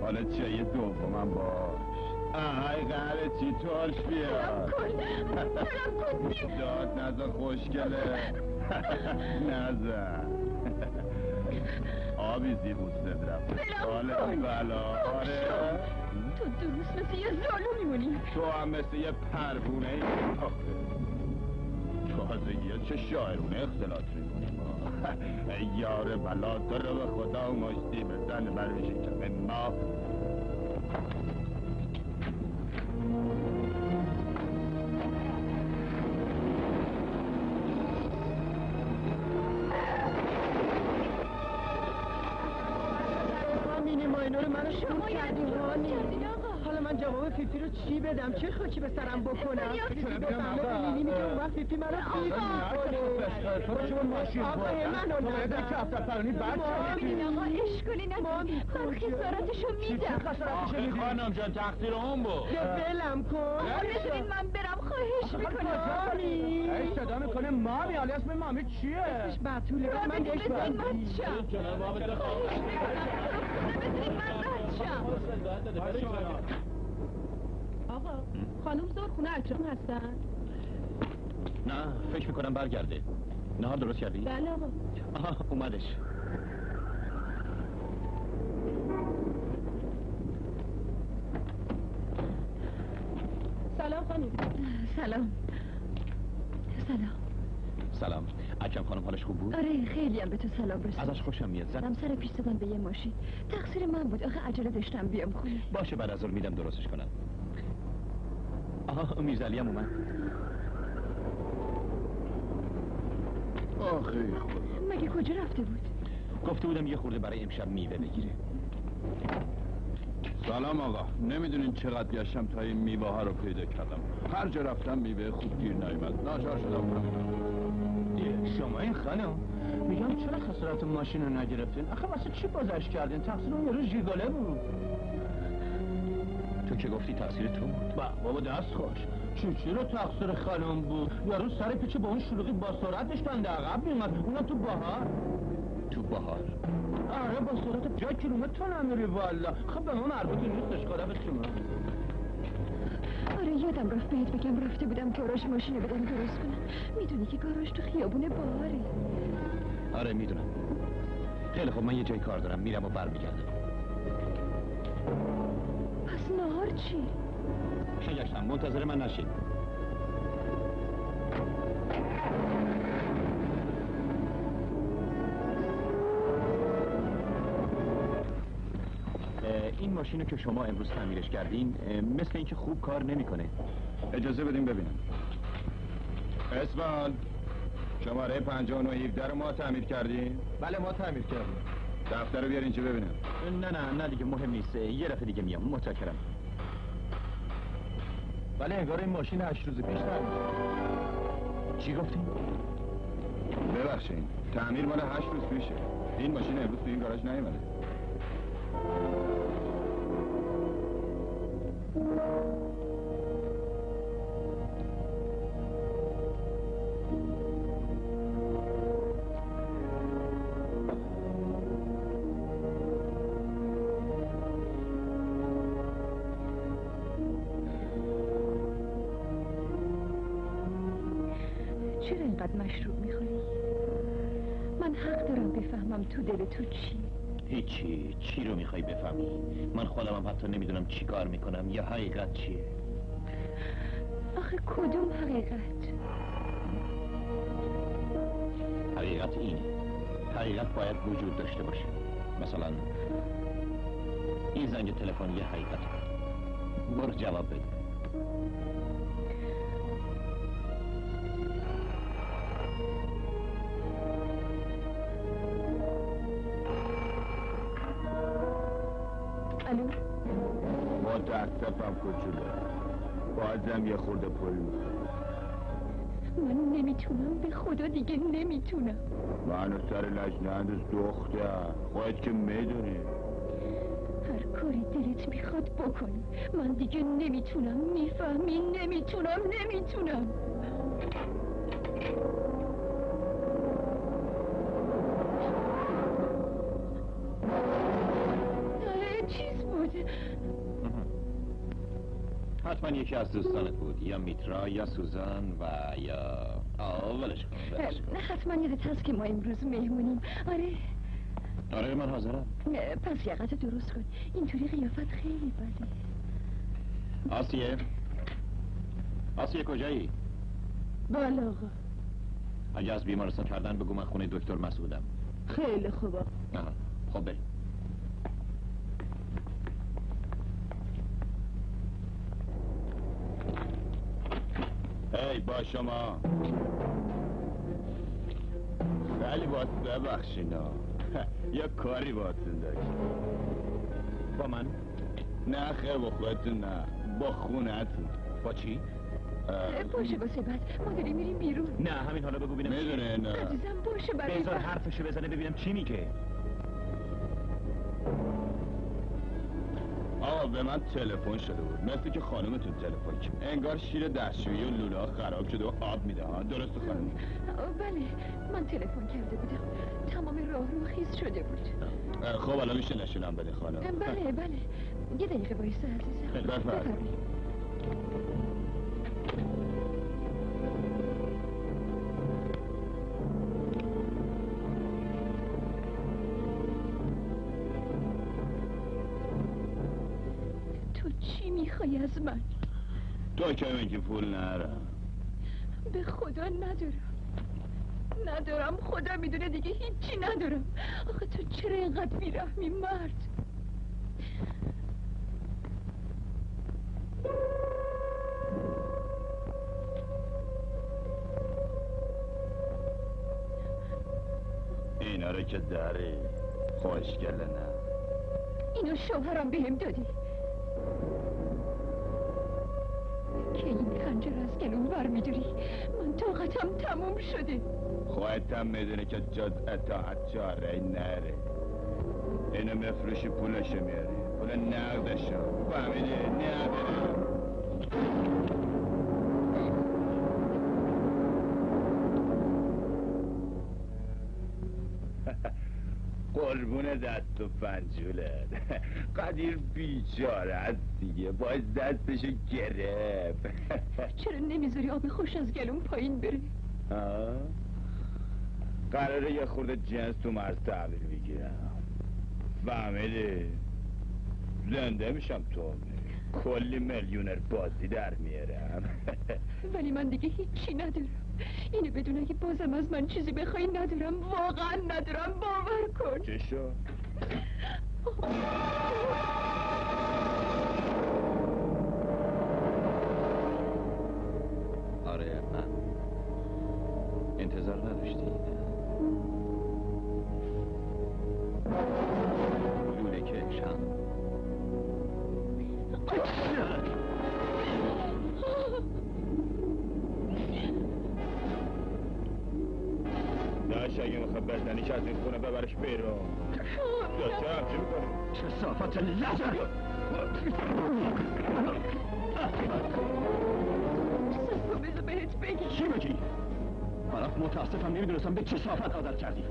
حالا چه یه دوم من باش. آهای قهره چی ترش بیا. سلام کن. سلام کن. داد نزد خوشگله. نزد. آبی زیر بوستت رفت. حالا بلا. آره. تو درست مثل یه زالو میمونی. تو هم مثل یه پربونه ای. تازگیه چه شاعرونه اختلاط میکنی. ای یار بلا، تو رو به خدا مشتی بزن برش کم ما. چی بدم؟ چه خاکی به سرم بکنم؟ میتونم بگم آقا میگه اون وقت فیفی منو خیلی میکنه. تو چون ماشین آقای منو نده که افتادنی بعد ببینید آقا اشکالی نداره. من خسارتشو میدم. خسارتشو میدم. خانم جان تقصیر اون بود. یه ولم کن. بذارید من برم خواهش میکنم. ای صدا میکنه مامی، آلی اسم مامی چیه؟ اسمش بتوله. من یک بار جناب بده خواهش میکنم. آقا، خانم زور خونه اکرم هستن؟ نه، فکر میکنم برگرده. نهار درست کردی؟ بله آقا. آها، اومدش. سلام خانم. سلام. سلام. سلام. اکرم خانم حالش خوب بود؟ آره، خیلی هم به تو سلام رسید. ازش خوشم میاد. زدم سر پیش زدم به یه ماشین. تقصیر من بود. آخه عجله داشتم بیام خونه. باشه، بعد از ظهر میدم درستش کنم. آها، میرزا علی هم اومد. آخی خدا، مگه کجا رفته بود؟ گفته بودم یه خورده برای امشب میوه بگیره. سلام آقا، نمیدونین چقدر گشتم تا این میوه ها رو پیدا کردم. هر جا رفتم میوه خوب گیر نیامد، ناچار شدم همین. شما این خانم میگم چرا خسارت ماشین رو نگرفتین؟ آخه واسه چی بازش کردین؟ تقصیر اون یارو ژیگاله بود. تو تو که گفتی تقصیر تو بود. با بابا دست خوش. چی چی رو تقصیر خانم بود؟ یارو سر پیچه با اون شلوغی با سرعتش بنده عقب میومد. اونا تو بهار. تو بهار. آره با سرعت جای کیلومتر نمیری والا. خب به ما مربوطی نیستش خدا به شما. آره یادم رفت بهت بگم رفته بودم گاراژ ماشینو بدم درست کنم. میدونی که گاراژ تو خیابون بهاره. آره میدونم. خیلی خب من یه جای کار دارم میرم و برمیگردم. پس نهار چی؟ شگشتم منتظر من نشین. این ماشینو که شما امروز تعمیرش کردین مثل اینکه خوب کار نمیکنه. اجازه بدیم ببینم. اسمان شماره پنجاه و نه هفده رو ما تعمیر کردیم؟ بله ما تعمیر کردیم. دفتر رو بیار اینجا ببینم. نه نه نه دیگه مهم نیست. یه دفعه دیگه میام. متشکرم. بله انگار این ماشین هشت روز پیش تعمیر شد. چی گفتین؟ ببخشید. تعمیر مال هشت روز پیشه. این ماشین امروز تو این گاراژ نیومده. مشروب میخوری؟ من حق دارم بفهمم تو دل تو چی؟ هیچی. چی رو میخوای بفهمی؟ من خودم حتی نمیدونم چی کار میکنم یا حقیقت چیه. آخه کدوم حقیقت؟ حقیقت اینه. حقیقت باید وجود داشته باشه. مثلا این زنگ تلفن یه حقیقت. برو جواب بده. متاسفم کوچولو. بازم یه خورده پول میخوام. من نمیتونم به خدا دیگه نمیتونم. منو سر لجنه انداز دختر. خودت که میدونی. هر کاری دلت میخواد بکن. من دیگه نمیتونم. میفهمی؟ نمیتونم نمیتونم. حتما یکی از دوستانت بود، یا میترا یا سوزان و یا آه ولش کن ولش کن. حتما یادت هست که ما امروز مهمونیم. آره آره من حاضرم. پس یقت درست کن، اینطوری قیافت خیلی بده. آسیه آسیه کجایی؟ بالا آقا. اگه از بیمارستان کردن بگو من خونه دکتر مسعودم. خیلی خوب آقا. خب بریم. ای با شما. خیلی باید ببخشینا. یا کاری باید داشت. با من؟ نه خیلی با خودتون نه. با خونتون. با چی؟ باشه باشه بعد ما داریم میریم بیرون. نه همین حالا بگو ببینم. میدونه نه عزیزم باشه بعد. بذار حرفشو بزنه ببینم چی میگه. آقا به من تلفن شده بود، مثل که خانمتون تلفن کرد. انگار شیر دستشویی و لولا خراب شده و آب میده ها. درست خانم؟ بله من تلفن کرده بودم. تمام راه رو خیس شده بود. خب الان میشه نشونم بده خانم؟ بله بله یه دقیقه وایسا عزیزم. بفرمایید. میخوای از من؟ تو کمی که پول ندارم. به خدا ندارم ندارم. خدا میدونه دیگه هیچی ندارم. آخه تو چرا اینقدر بیرحمی مرد؟ اینا رو که داری خوشگله نه؟ اینو شوهرم بهم دادی که این خنجر از گلوم برمیداری. من طاقتم تموم شده. خودتم میدونه که جز اطاعت چاره نره. اینو مفروشی پولشو میاری. پول نقدشو فهمیدی نداره. قربون دست و پنجولت قدیر بیچاره از دیگه باید دستشو گرفت. چرا نمیذاری آب خوش از گلوم پایین بره؟ آه؟ قراره یه خورده جنس تو مرز تحویل بگیرم فهمیدی؟ زنده میشم تو کلی میلیونر بازی در میارم. ولی من دیگه هیچی ندارم. اینو بدون اگه بازم از من چیزی بخوایی ندارم. واقعا ندارم. باور کن. چه شد؟ آره من انتظار نداشتی لوله کشم. داشت اگه میخواد بزنی که از این خونه ببرش بیرون. داشت همچه میکنی؟ کسافت لجن. سفو بزو بهت بگی. چی بگی؟ برات متاسفم نمیدونستم به کسافت عادت کردی.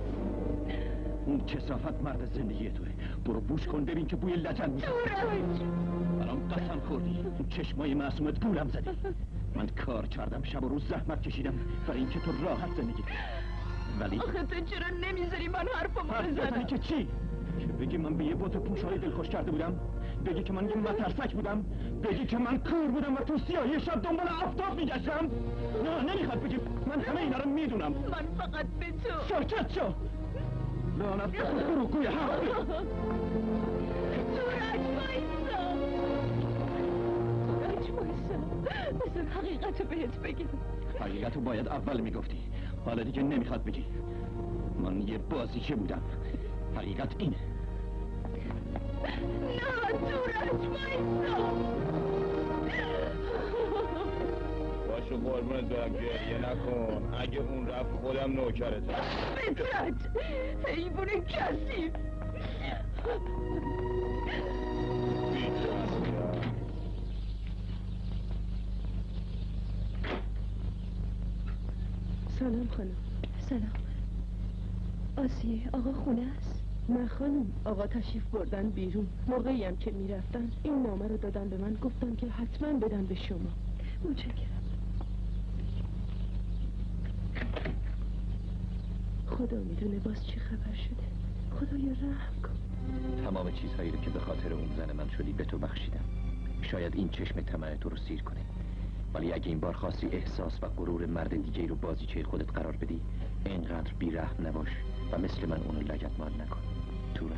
اون کسافت مرد زندگی توه. برو بوش کن ببین که بوی لجن میشه. برام قسم خوردی. اون چشمای معصومت گولم زدی. من کار کردم شب و روز زحمت کشیدم برای اینکه تو راحت زندگی کنی. ولی آخه تو چرا نمیذاری من حرفمو بزنم؟ حرف که چی؟ که بگی من به یه بوت پوشای دلخوش کرده بودم؟ بگی که من یه مترسک بودم؟ بگی که من کور بودم و تو سیاهی شب دنبال آفتاب میگشتم؟ نه نمیخواد بگی. من همه اینا رو میدونم. من فقط به تو. ساکت شو. لعنت به تو دروغگوی حق. تورج وایسا. تورج وایسا. بذار حقیقتو بهت بگم. حقیقتو باید اول میگفتی. حالا دیگه نمیخواد بگی. من یه بازیچه بودم. حقیقت اینه. نه تورج وایسا. باشو قربونت برم گریه نکن. اگه اون رفت خودم نوکرتم. بترد حیوان کثیف. سلام خانم. سلام. آسیه آقا خونه است؟ نه خانم، آقا تشریف بردن بیرون. موقعی هم که میرفتن این نامه رو دادن به من، گفتن که حتما بدن به شما. متشکرم. خدا میدونه باز چه خبر شده. خدایا رحم کن. تمام چیزهایی رو که به خاطر اون زن من شدی به تو بخشیدم. شاید این چشم طمع تو رو سیر کنه، ولی اگه این بار خواستی احساس و غرور مرد دیگه رو بازیچه خودت قرار بدی، اینقدر بی‌رحم نباش و مثل من اونو لگدمال نکن. تورج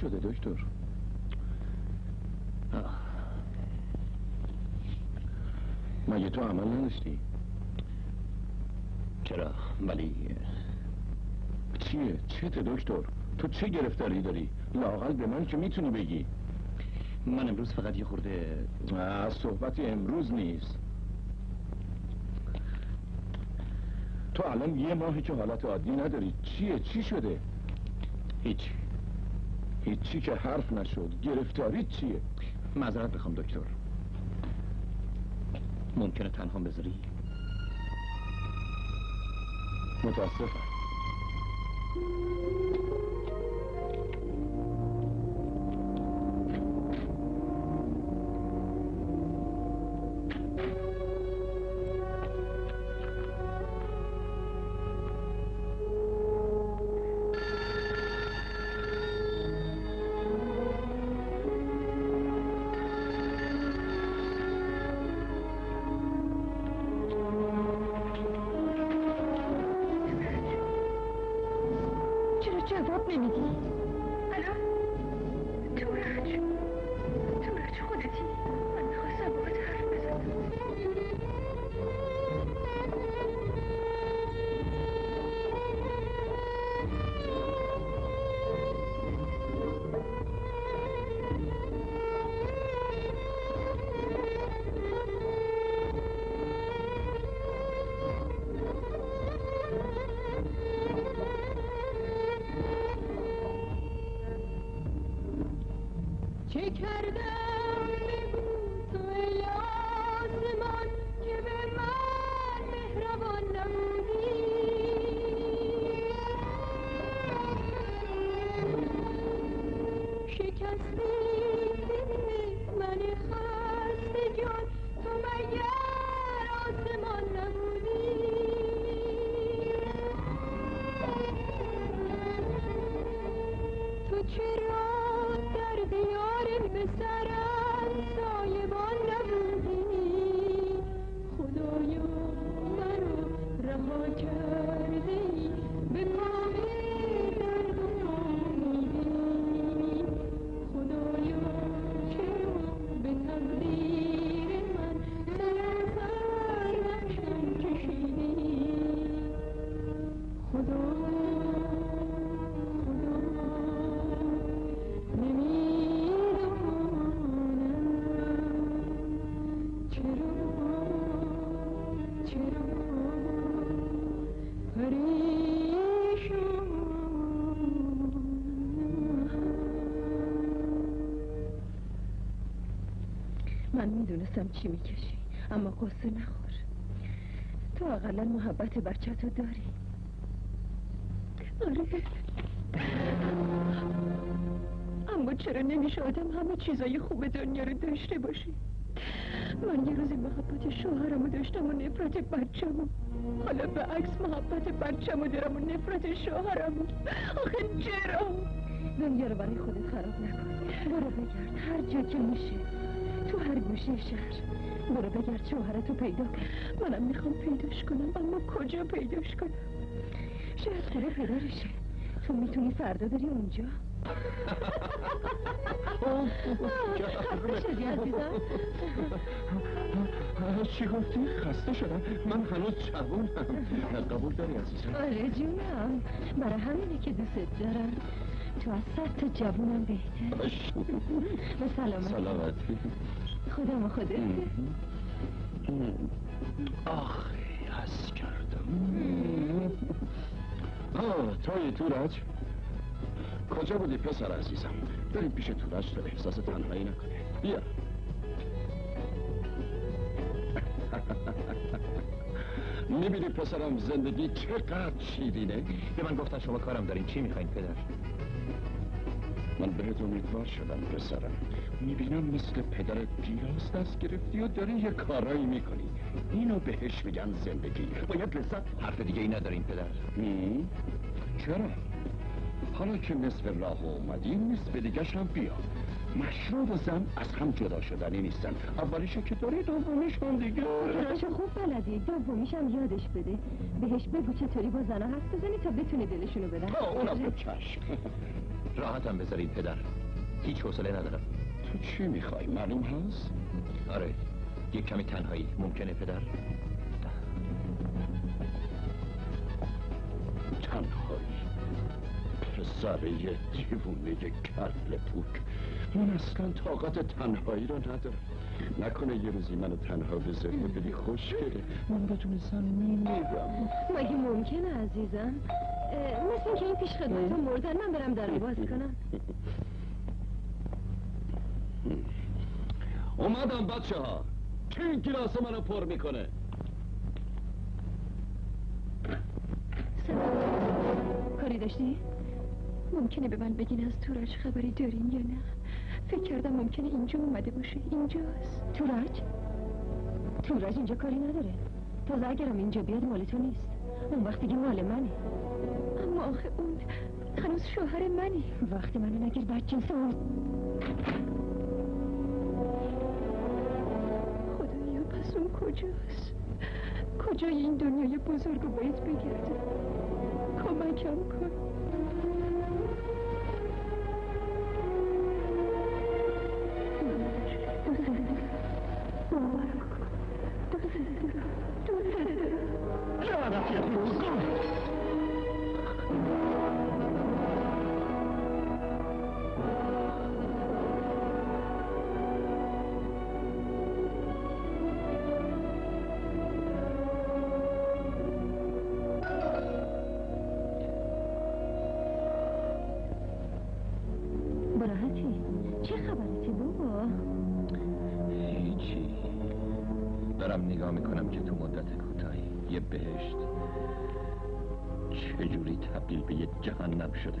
شده دکتر؟ مگه تو عمل نداشتی؟ چرا؟ ولی چیه؟ چته دکتر؟ تو چه گرفتاری داری؟ لااقل به من که میتونی بگی. من امروز فقط یه خورده از صحبت امروز نیست. تو الان یه ماهی که حالت عادی نداری. چیه؟ چی شده؟ هیچ هیچی که حرف نشد. گرفتاری چیه؟ معذرت بخوام دکتر، ممکنه تنها بذاری؟ متاسفم. جواب نمیدی. الو تورج، تورج خودتی؟ من میخواستم باهات حرف بزنم. چی میکشی؟ اما قصه نخور، تو اقلا محبت بچه تو داری. آره، اما چرا نمیشه آدم همه چیزای خوب دنیا رو داشته باشه؟ من یه روزی محبت شوهرمو داشتم و نفرت بچه‌مو، حالا به عکس محبت بچه‌مو دارم و نفرت شوهرمو. آخه چرا؟ دنیا رو برای خودت خراب نکن، برو بگرد هر جا که میشه، تو هر گوشه شهر برو بگرد شوهرتو پیدا کن. منم میخوام پیداش کنم، اما کجا پیداش کنم؟ شاید خونه پدرشه، تو میتونی فردا بری اونجا. خسته شدی عزیزم؟ چی گفتی؟ خسته شدم؟ من هنوز جوونم. قبول داری عزیزم؟ آره جونم، برای همینه که دوست دارم. تو از صد تا جوونم بهتر. به سلامت. سلامت. خودم و خودت. آخه حس کردم. آه توی تورج؟ کجا بودی پسر عزیزم؟ بریم پیش تورج تا احساس تنهایی نکنه. بیا. میبینی پسرم زندگی چقدر شیرینه؟ به من گفتن شما کارم دارین، چی میخواین پدر؟ من بهت امیدوار شدم پسرم، میبینم مثل پدرت پیراز دست گرفتی و داری یه کارایی میکنی، اینو بهش میگن زندگی، باید لذت. حرف دیگه ای نداریم پدر. چرا؟ حالا که نصف راه اومدیم نصف دیگه‌ش هم بیا. مشروب و زن از هم جدا شدنی نیستن، اولیشو که داری دومیش هم دیگه. راشه خوب بلدی، دومیش هم یادش بده، بهش بگو چطوری با زنها حرف بزنی تا بتونی دلشونو بدن. آه اونم به چشم. راحتم بذارید پدر، هیچ حوصله ندارم. تو چی میخوای معلوم هست؟ آره، یک کمی تنهایی ممکنه پدر؟ تنهایی؟ پسر یه دیوونه کل پوک، من اصلا طاقت تنهایی رو ندارم. نکنه یه روزی منو تنها بذاری و بری خوش گره، من بدون زن میمیرم. مگه ممکنه عزیزم؟ مثل که این پیش خدمت رو مردن، من برم در رو باز کنم. اومدم بچه ها، کی این گلاس منو پر میکنه؟ کاری داشتی؟ ممکنه به من بگین از تورج خبری دارین یا نه؟ فکر کردم ممکنه اینجا اومده باشه. اینجاست تورج؟ تورج اینجا کاری نداره، تازه اگرم اینجا بیاد مال تو نیست، اون وقت دیگه مال منه. اما آخه اون هنوز شوهر منه. وقتی منو نگیر بدجنس اون. خدایا پس اون کجاست؟ کجای این دنیای بزرگ رو باید بگردم؟ کمکم کن. شده.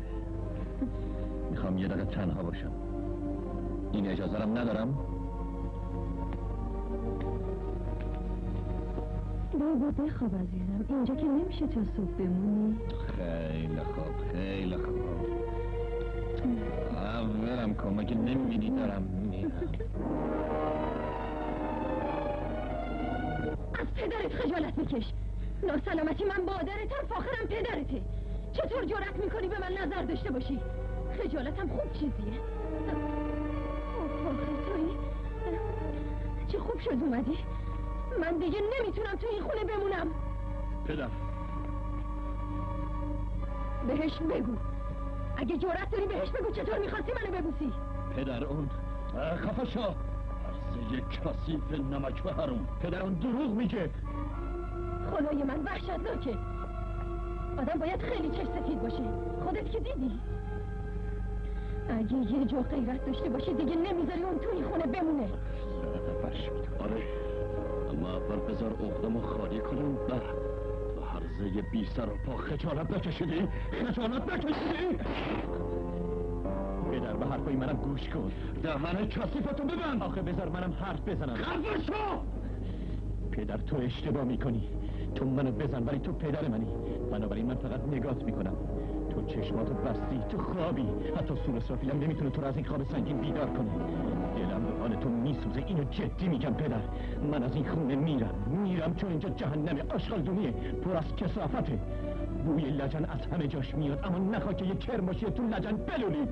میخوام یه دقیقه تنها باشم. این اجازه رو ندارم. بابا بخواب عزیزم، اینجا که نمیشه تا صبح بمونی. خیلی خوب، خیلی خوب. اولم کن، اگه نمیبینی دارم میرم. از پدرت خجالت میکش. ناسلامتی من مادرتم، فاخرم پدرته. چطور جرأت میکنی به من نظر داشته باشی؟ خجالتم خوب چیزیه. آخه تویی چه خوب شد اومدی. من دیگه نمیتونم تو این خونه بمونم. پدر بهش بگو، اگه جرأت داری بهش بگو چطور میخواستی منو ببوسی. پدر اون خفه شو، از یک کثیف نمک و حروم. پدر اون دروغ میگه. خدای من وحشتناکه. آدم باید خیلی چشم سفید باشه. خودت که دیدی. اگه یه جو غیرت داشته باشی دیگه نمیذاری اون توی خونه بمونه. سرت شد. آره، اما اول بذار عقدمو خالی کنم. بر تو هرزه بی سر و پا خجالت بکشیدی. خجالت بکشیدی. پدر به حرفای منم گوش کن. دهنه کثیفتو ببند. آخه بذار منم حرف بزنم. خفه شو. پدر تو اشتباه میکنی. تو منو بزن ولی تو پدر منی، بنابراین من فقط نگات میکنم. تو چشماتو بستی، تو خوابی. حتی سور سرافیلم نمیتونه تو رو از این خواب سنگین بیدار کنه. دلم به حال تو میسوزه، اینو جدی میگم پدر. من از این خونه میرم، میرم، چون اینجا جهنمه، آشغالدونیه، پر از کثافته. بوی لجن از همه جاش میاد، اما نخواه که یه کرم باشی تو لجن بلولی.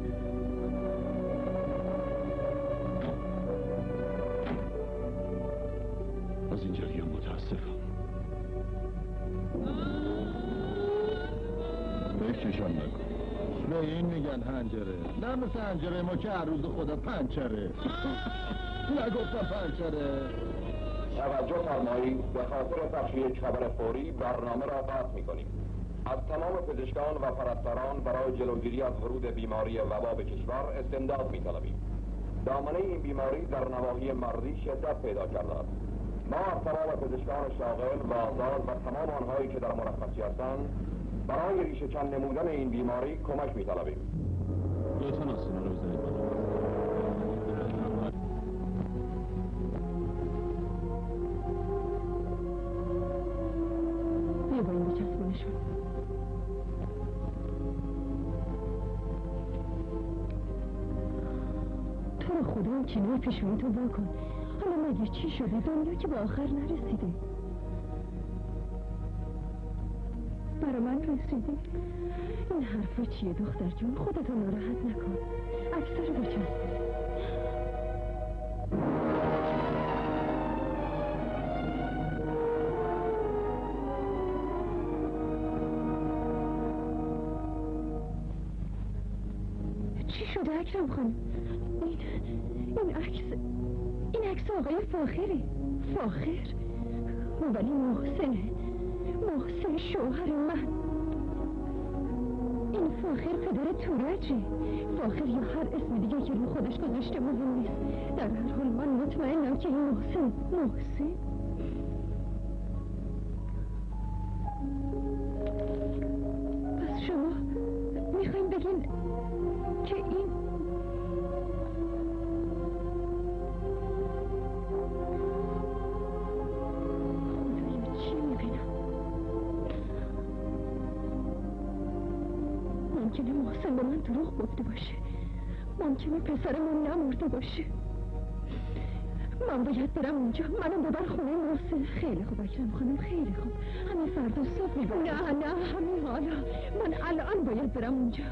از اینجا یا متاسفم. بکششان نکن. به این میگن هنجره، نه مثل هنجره ما که هر روز خدا پنچره. نگفتم پنچره. توجه فرمایید، به خاطر تخلیه خبر فوری برنامه را قطع میکنیم. از تمام پزشکان و پرستاران برای جلوگیری از ورود بیماری وبا به کشور استمداد میطلبیم. دامنه این بیماری در نواحی مرزی شدت پیدا کرده است. ما از تمام پزشکان شاغل و آزاد و تمام آنهایی که در مرخصی هستند برای ریشه کن نمودن این بیماری کمک می‌طلبیم. لطفاً آسینا رو بزنید بالا. بیا با این بچسبونشون. تو رو خدا چینه پیشونی تو بکن. حالا مگه چی شده؟ دنیا که به آخر نرسیده. برا من رسیدی؟ این حرفا چیه دختر جون؟ خودتو ناراحت نکن. اکثر بچم چی شده اکرم خانم؟ این... این عکس... این عکس آقای فاخره. فاخر؟ ولی محسنه، محسن شوهر من. این فاخر پدر تورجه. فاخر یا هر اسم دیگه که رو خودش گذاشته مهم نیست. در هر حال من مطمئنم که این محسن محسن پس شما میخواین بگین که این ممکنه محسن به من دروغ گفته باشه، ممکنه پسرمون نمرده باشه. من باید برم اونجا، منم ببر خونه محسن. خیلی خوب اکرم خانم، خیلی خوب. همین فردا صبح میبرم. نه نه همین حالا، من الان باید برم اونجا.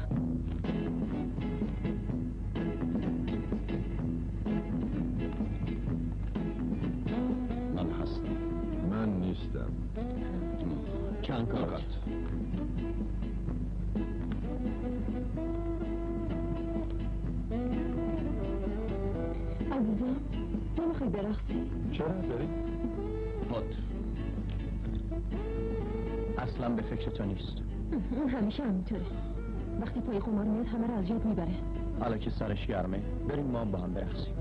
من هستم. من نیستم. کنکارات. عزیزم نمیخوای برخصی؟ چرا داری؟ مد اصلا به فکر تو نیست. همیشه همینطوره، وقتی پای خمار میاد همه رو از یاد میبره. حالا که سرش گرمه بریم ما با هم برخصیم.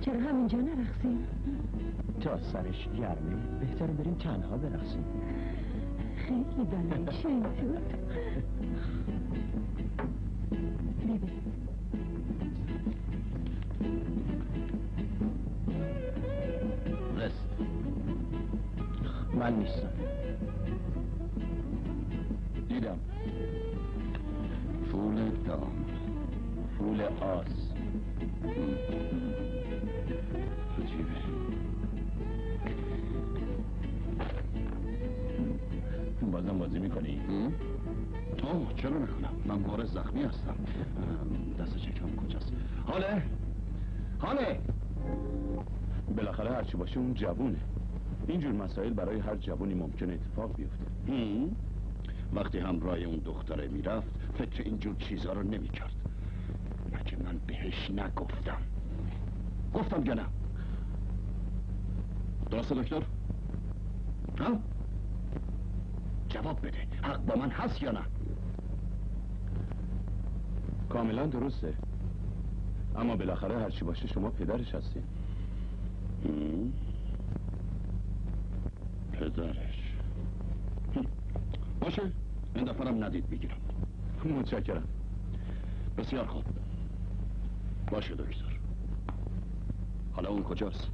چرا همینجا نرخصیم؟ تا سرش گرمه بهتره بریم تنها برخصیم. خیلی بله شیطون. ببین رست من نیستم. دیدم فول دام فول آس تو جیبه. بازم بازی میکنی؟ اوه چرا نکنم؟ من بار زخمی هستم. دست چکم کجاست؟ خاله! خاله! بالاخره هرچی باشه اون جوونه. اینجور مسائل برای هر جوونی ممکنه اتفاق بیفته. وقتی همراه اون دختره میرفت فکر اینجور چیزها رو نمیکرد. مگه من بهش نگفتم؟ گفتم یا نه؟ درسته دکتر؟ ها؟ جواب بده، حق با من هست یا نه؟ کاملا درسته، اما بالاخره هرچی باشه شما پدرش هستین. پدرش باشه، این دفعه ندید بگیرم. متشکرم. بسیار خوب، باشه دکتر. حالا اون کجاست؟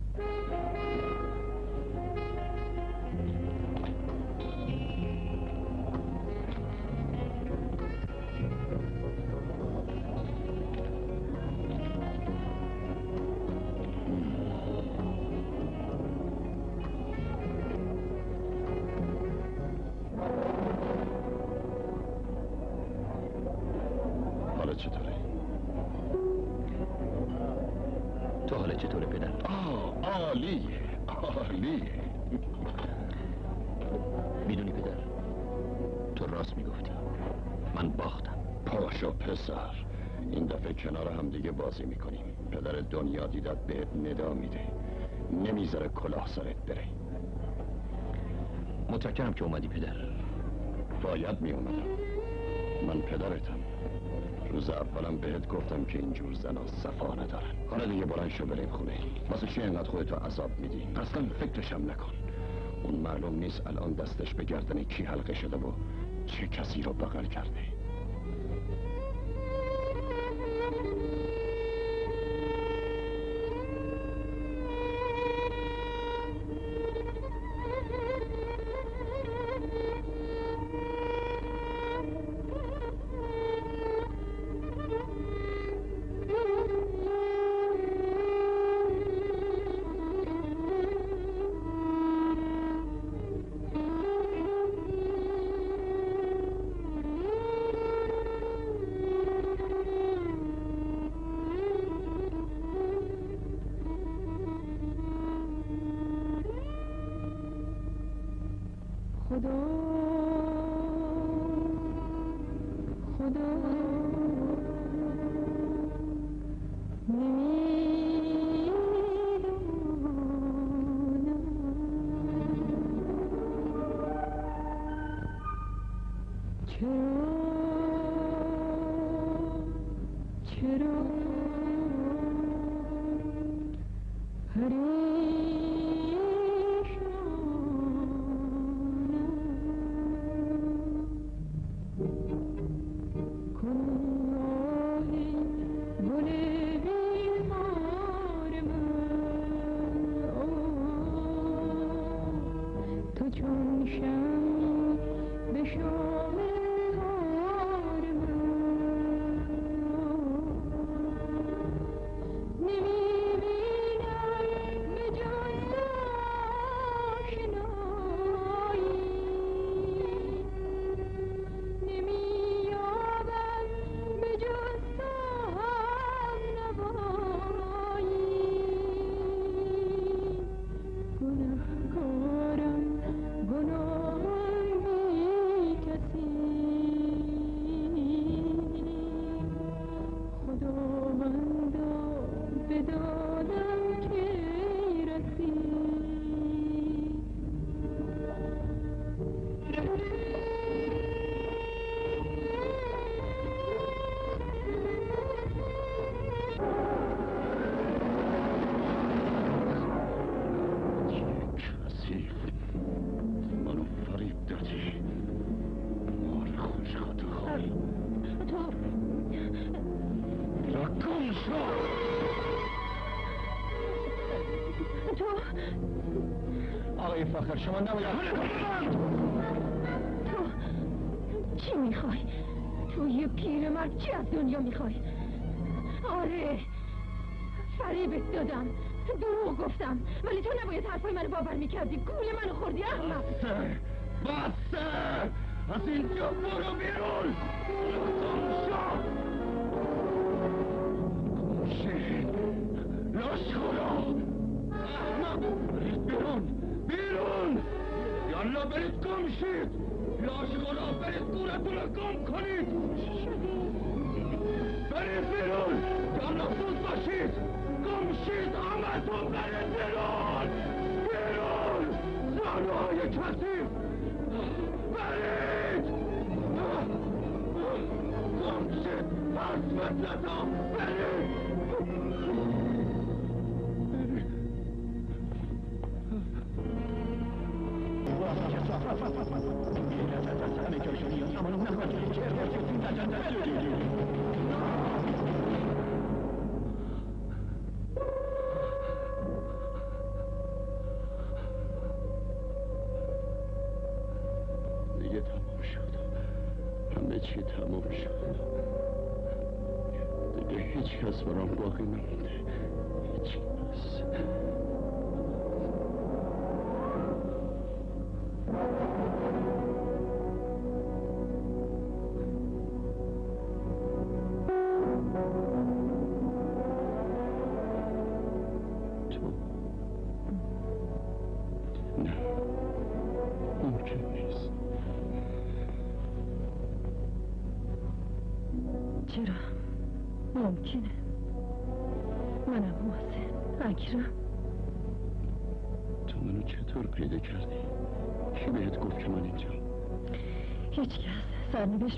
بازی میکنیم. پدر دنیا دیدت بهت ندا میده، نمیذاره کلاه سرت بره. متشکرم که اومدی پدر. باید میومدم، من پدرتم. روز اولم بهت گفتم که اینجور زنا صفا ندارن. حالا دیگه بلند شو بریم خونه. واسه چی اینقدر خودتو عذاب میدی؟ اصلا فکرشم نکن. اون معلوم نیست الان دستش به گردن کی حلقه شده و چه کسی رو بغل کرده. Oh, آقای فاخر شما نباید. تو چی میخوای؟ تو یه پیر مرد چی از دنیا میخوای؟ آره فریبت دادم، دروغ گفتم، ولی تو نباید حرفای منو باور میکردی. گول منو خوردی احمق. بسته بسته، از اینجا برو بیرون. لاش خورا احمق، برید بیرون بیرون، یالا برید گم شید. لاش خورا برید گورتون رو گم کنید. برید بیرون، یالا بود باشید، گم شید، همتون برید بیرون بیرون. زنهای کثیف برید گم شید، پس مطلتا برید. همه جای شدی یا امانو نخواهد که ارکتون در جنده دیگه تمام شد. همه چی تمام شد دیگه، هیچ کس برام باقی نمونده، هیچ کس.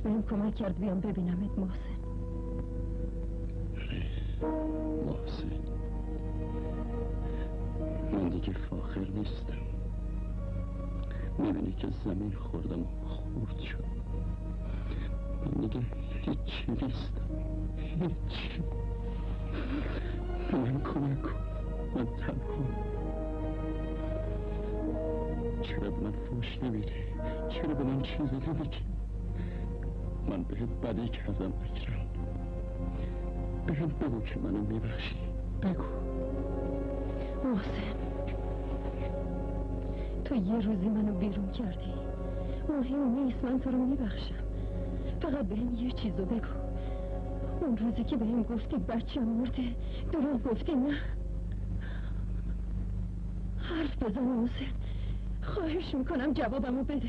بهم کمک کرد بیام ببینمت محسن. محسن من دیگه فاخر نیستم. میبینی که زمین خوردم و خورد شد. من دیگه هیچی نیستم، هیچی. من کمک کن، من تنها. چرا به من فوش نمیده؟ چرا به من چیزی نمیگی؟ من بهت بدی کردم اکرم، بهم بگو که منو میبخشی. بگو محسن، تو یه روزی منو بیرون کردی، مهم نیست، من تو رو میبخشم. فقط بهم یه چیزو بگو. اون روزی که بهم گفتی بچه مرده، دروغ گفتی نه؟ حرف بزن محسن، خواهش میکنم جوابمو بده.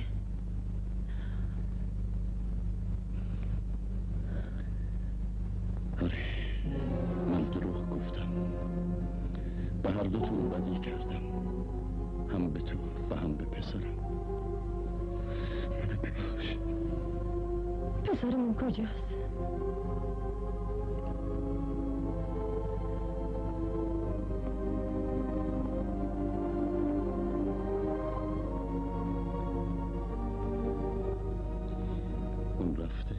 پسرمون کجاست؟ اون رفته،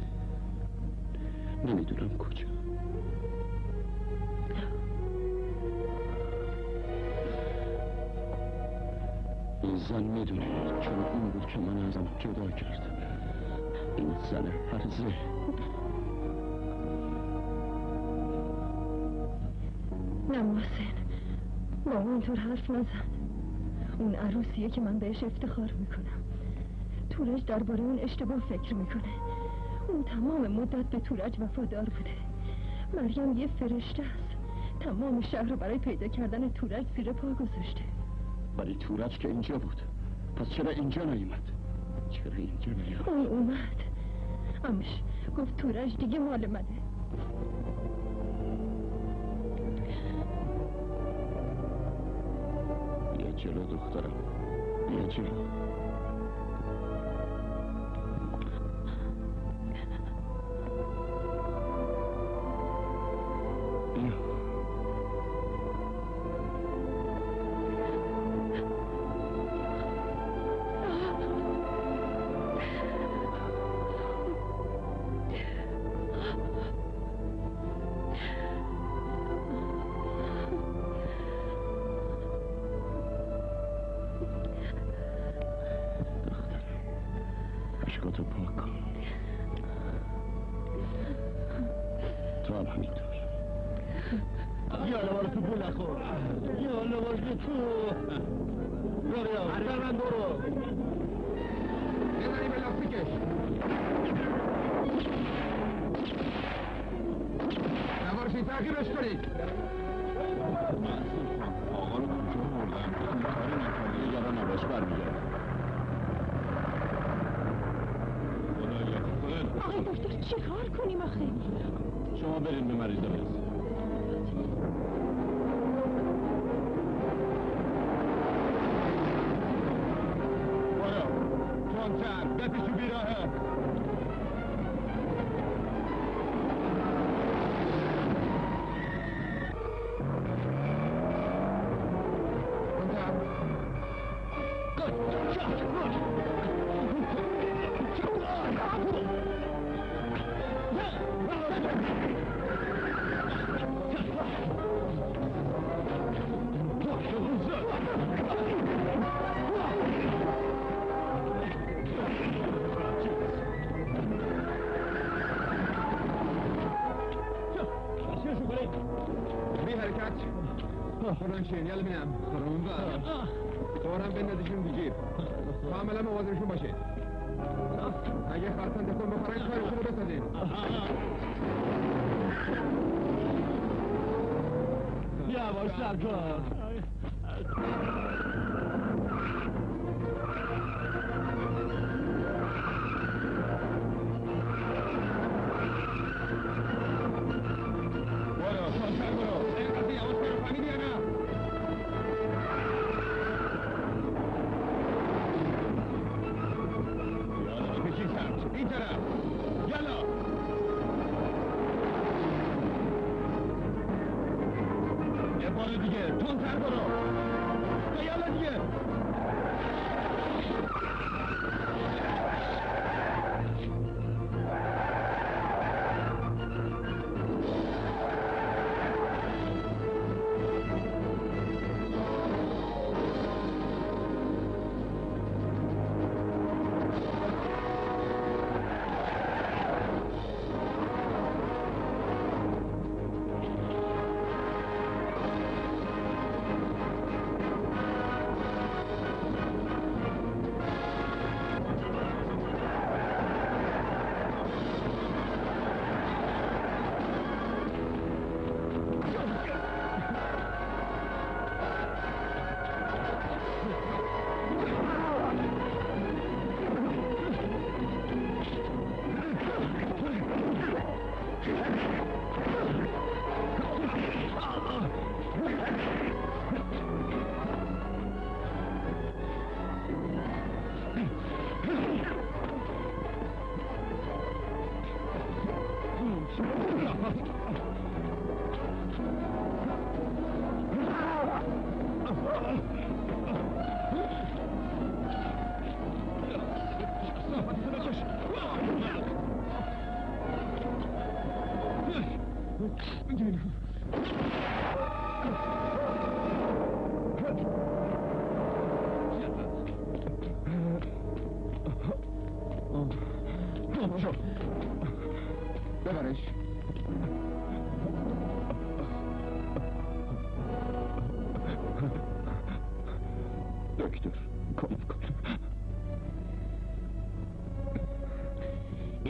نمیدونم کجا. این زن میدونه، چون اون بود که من ازم جدا کرد. این زن هرزه. نه محسن، با اونطور حرف نزن. اون عروسیه که من بهش افتخار میکنم. تورج درباره اون اشتباه فکر میکنه. اون تمام مدت به تورج وفادار بوده. مریم یه فرشته است، تمام شهر رو برای پیدا کردن تورج زیر پا گذاشته. ولی تورج که اینجا بود، پس چرا اینجا نیومد؟ چرا اینجا نیومد؟ اون اومد، امش گفت تورج دیگه مال منه. بیا جلو دخترم، بیا جلو. اشکاتو پاک کن. تو هم همینطور. یالا بارو تو پول نخور. یالا بارو تو. برو یا. برو برو. بزنی به لاستیکش. نوارشی تغییرش کنید. آقا رو کجا بردن؟ کاری نکنی یا نوارش برمیگرد. آقای دکتر چی کار کنیم آخه؟ شما برین به مریض برسید. برو تونتر دستشو بیراهه. خورنشین یال بینم خورن بار خورن بین ندیشیم بگیر کاملا موازنشون باشه اگه خرسان دکون بخورن شوارشون رو بسازین یا باش سرکار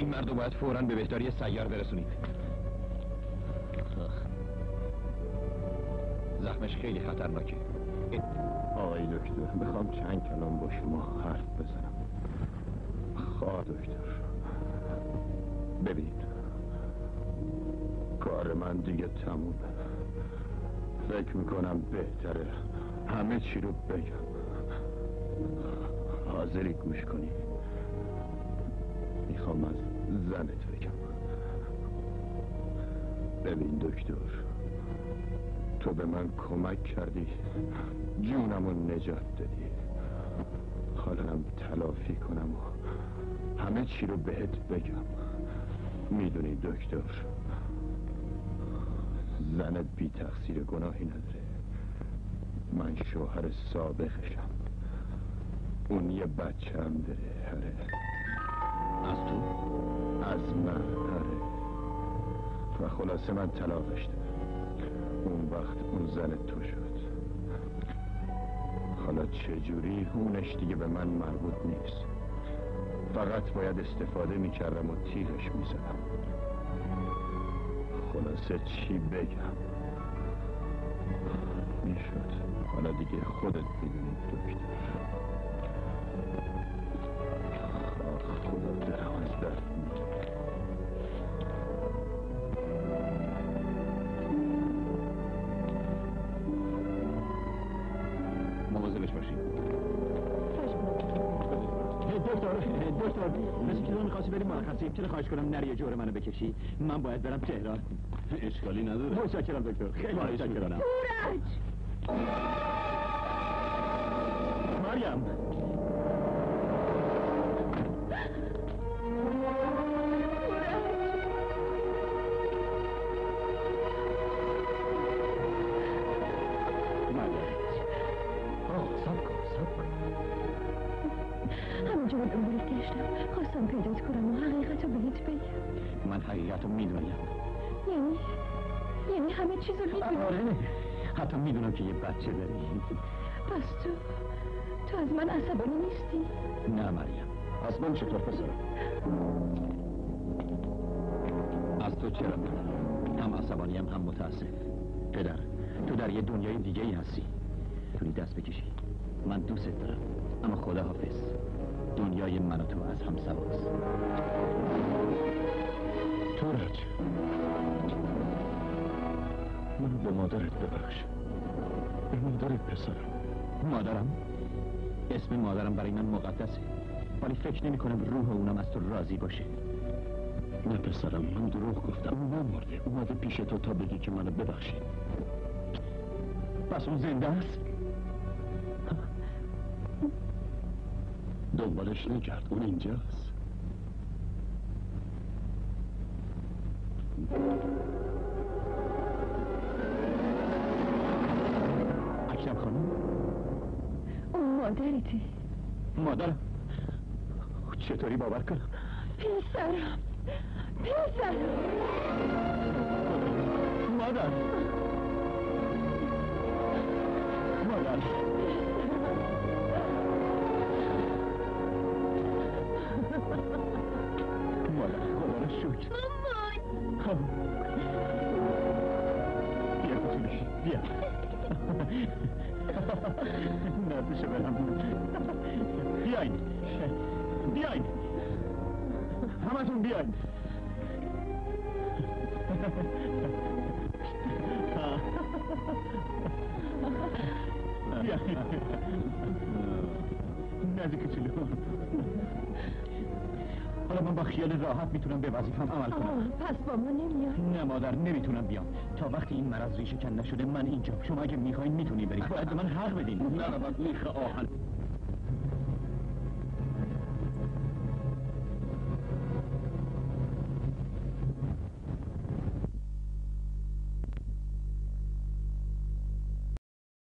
مردو باید فوراً به بهداری سیار برسونید. زخمش خیلی خطرناکه. آقای دکتر میخوام چند کلام با شما حرف بزنم. خواه دکتر ببینید کار من دیگه تمومه. فکر میکنم بهتره همه چی رو بگم. حاضری گوش کنی. میخوام از زنت بگم. ببین دکتر تو به من کمک کردی جونمو نجات دادی. حالم تلافی کنم و همه چی رو بهت بگم. میدونی دکتر زنت بی تقصیر گناهی نداره. من شوهر سابقشم. اون یه بچه هم داره. هره از من هره و خلاصه من طلاقش دادم. اون وقت اون زن تو شد. حالا چجوری؟ اونش دیگه به من مربوط نیست، فقط باید استفاده میکردم و تیغش میزدم. خلاصه چی بگم میشد، حالا دیگه خودت میدونی دکتر. چرا خواهش کنم نری جور منو بکشی؟ من باید برم تهران. اشکالی نداره. متشکرم دکتر. خیلی متشکرم. تورج! مریم! حتی میدونم که یه بچه داری. پس تو تو از من عصبانی نیستی؟ نه مریم، از من چطور پسرم؟ از تو چرا نه؟ هم عصبانیم هم متاسف. پدر تو در یه دنیای دیگه ای هستی. توی دست بکشی، من دوست دارم، اما خدا حافظ. دنیای من و تو از هم سواست. تورج، منو به مادرت ببخش، به مادر پسرم. مادرم؟ اسم مادرم برای من مقدسه، ولی فکر نمی کنم روح اونم از تو راضی باشه. نه پسرم، من دروغ گفتم. اون نمرده، اومده پیش تو تا بگی که منو ببخشی. پس اون زنده است؟ دنبالش نگرد، اون اینجاست. مادرتی؟ مادرم؟ چطوری باور کنم؟ پسرم، پسرم. مادر، مادر، مادر، خدا را شکر. مامان بیا بزرگی، بیا. نه بشه برم. بیاین بیاین همتون بیاین. بیاین نزدیک چلو. حالا من با خیال راحت میتونم به وظیفم عمل کنم. پس با ما نمیاد؟ نه مادر، نمیتونم بیام تا وقتی این مرض ریشه کن نشده. من اینجا، شما اگه میخواین میتونی برید. باید من حق بدین. نه من میخوام.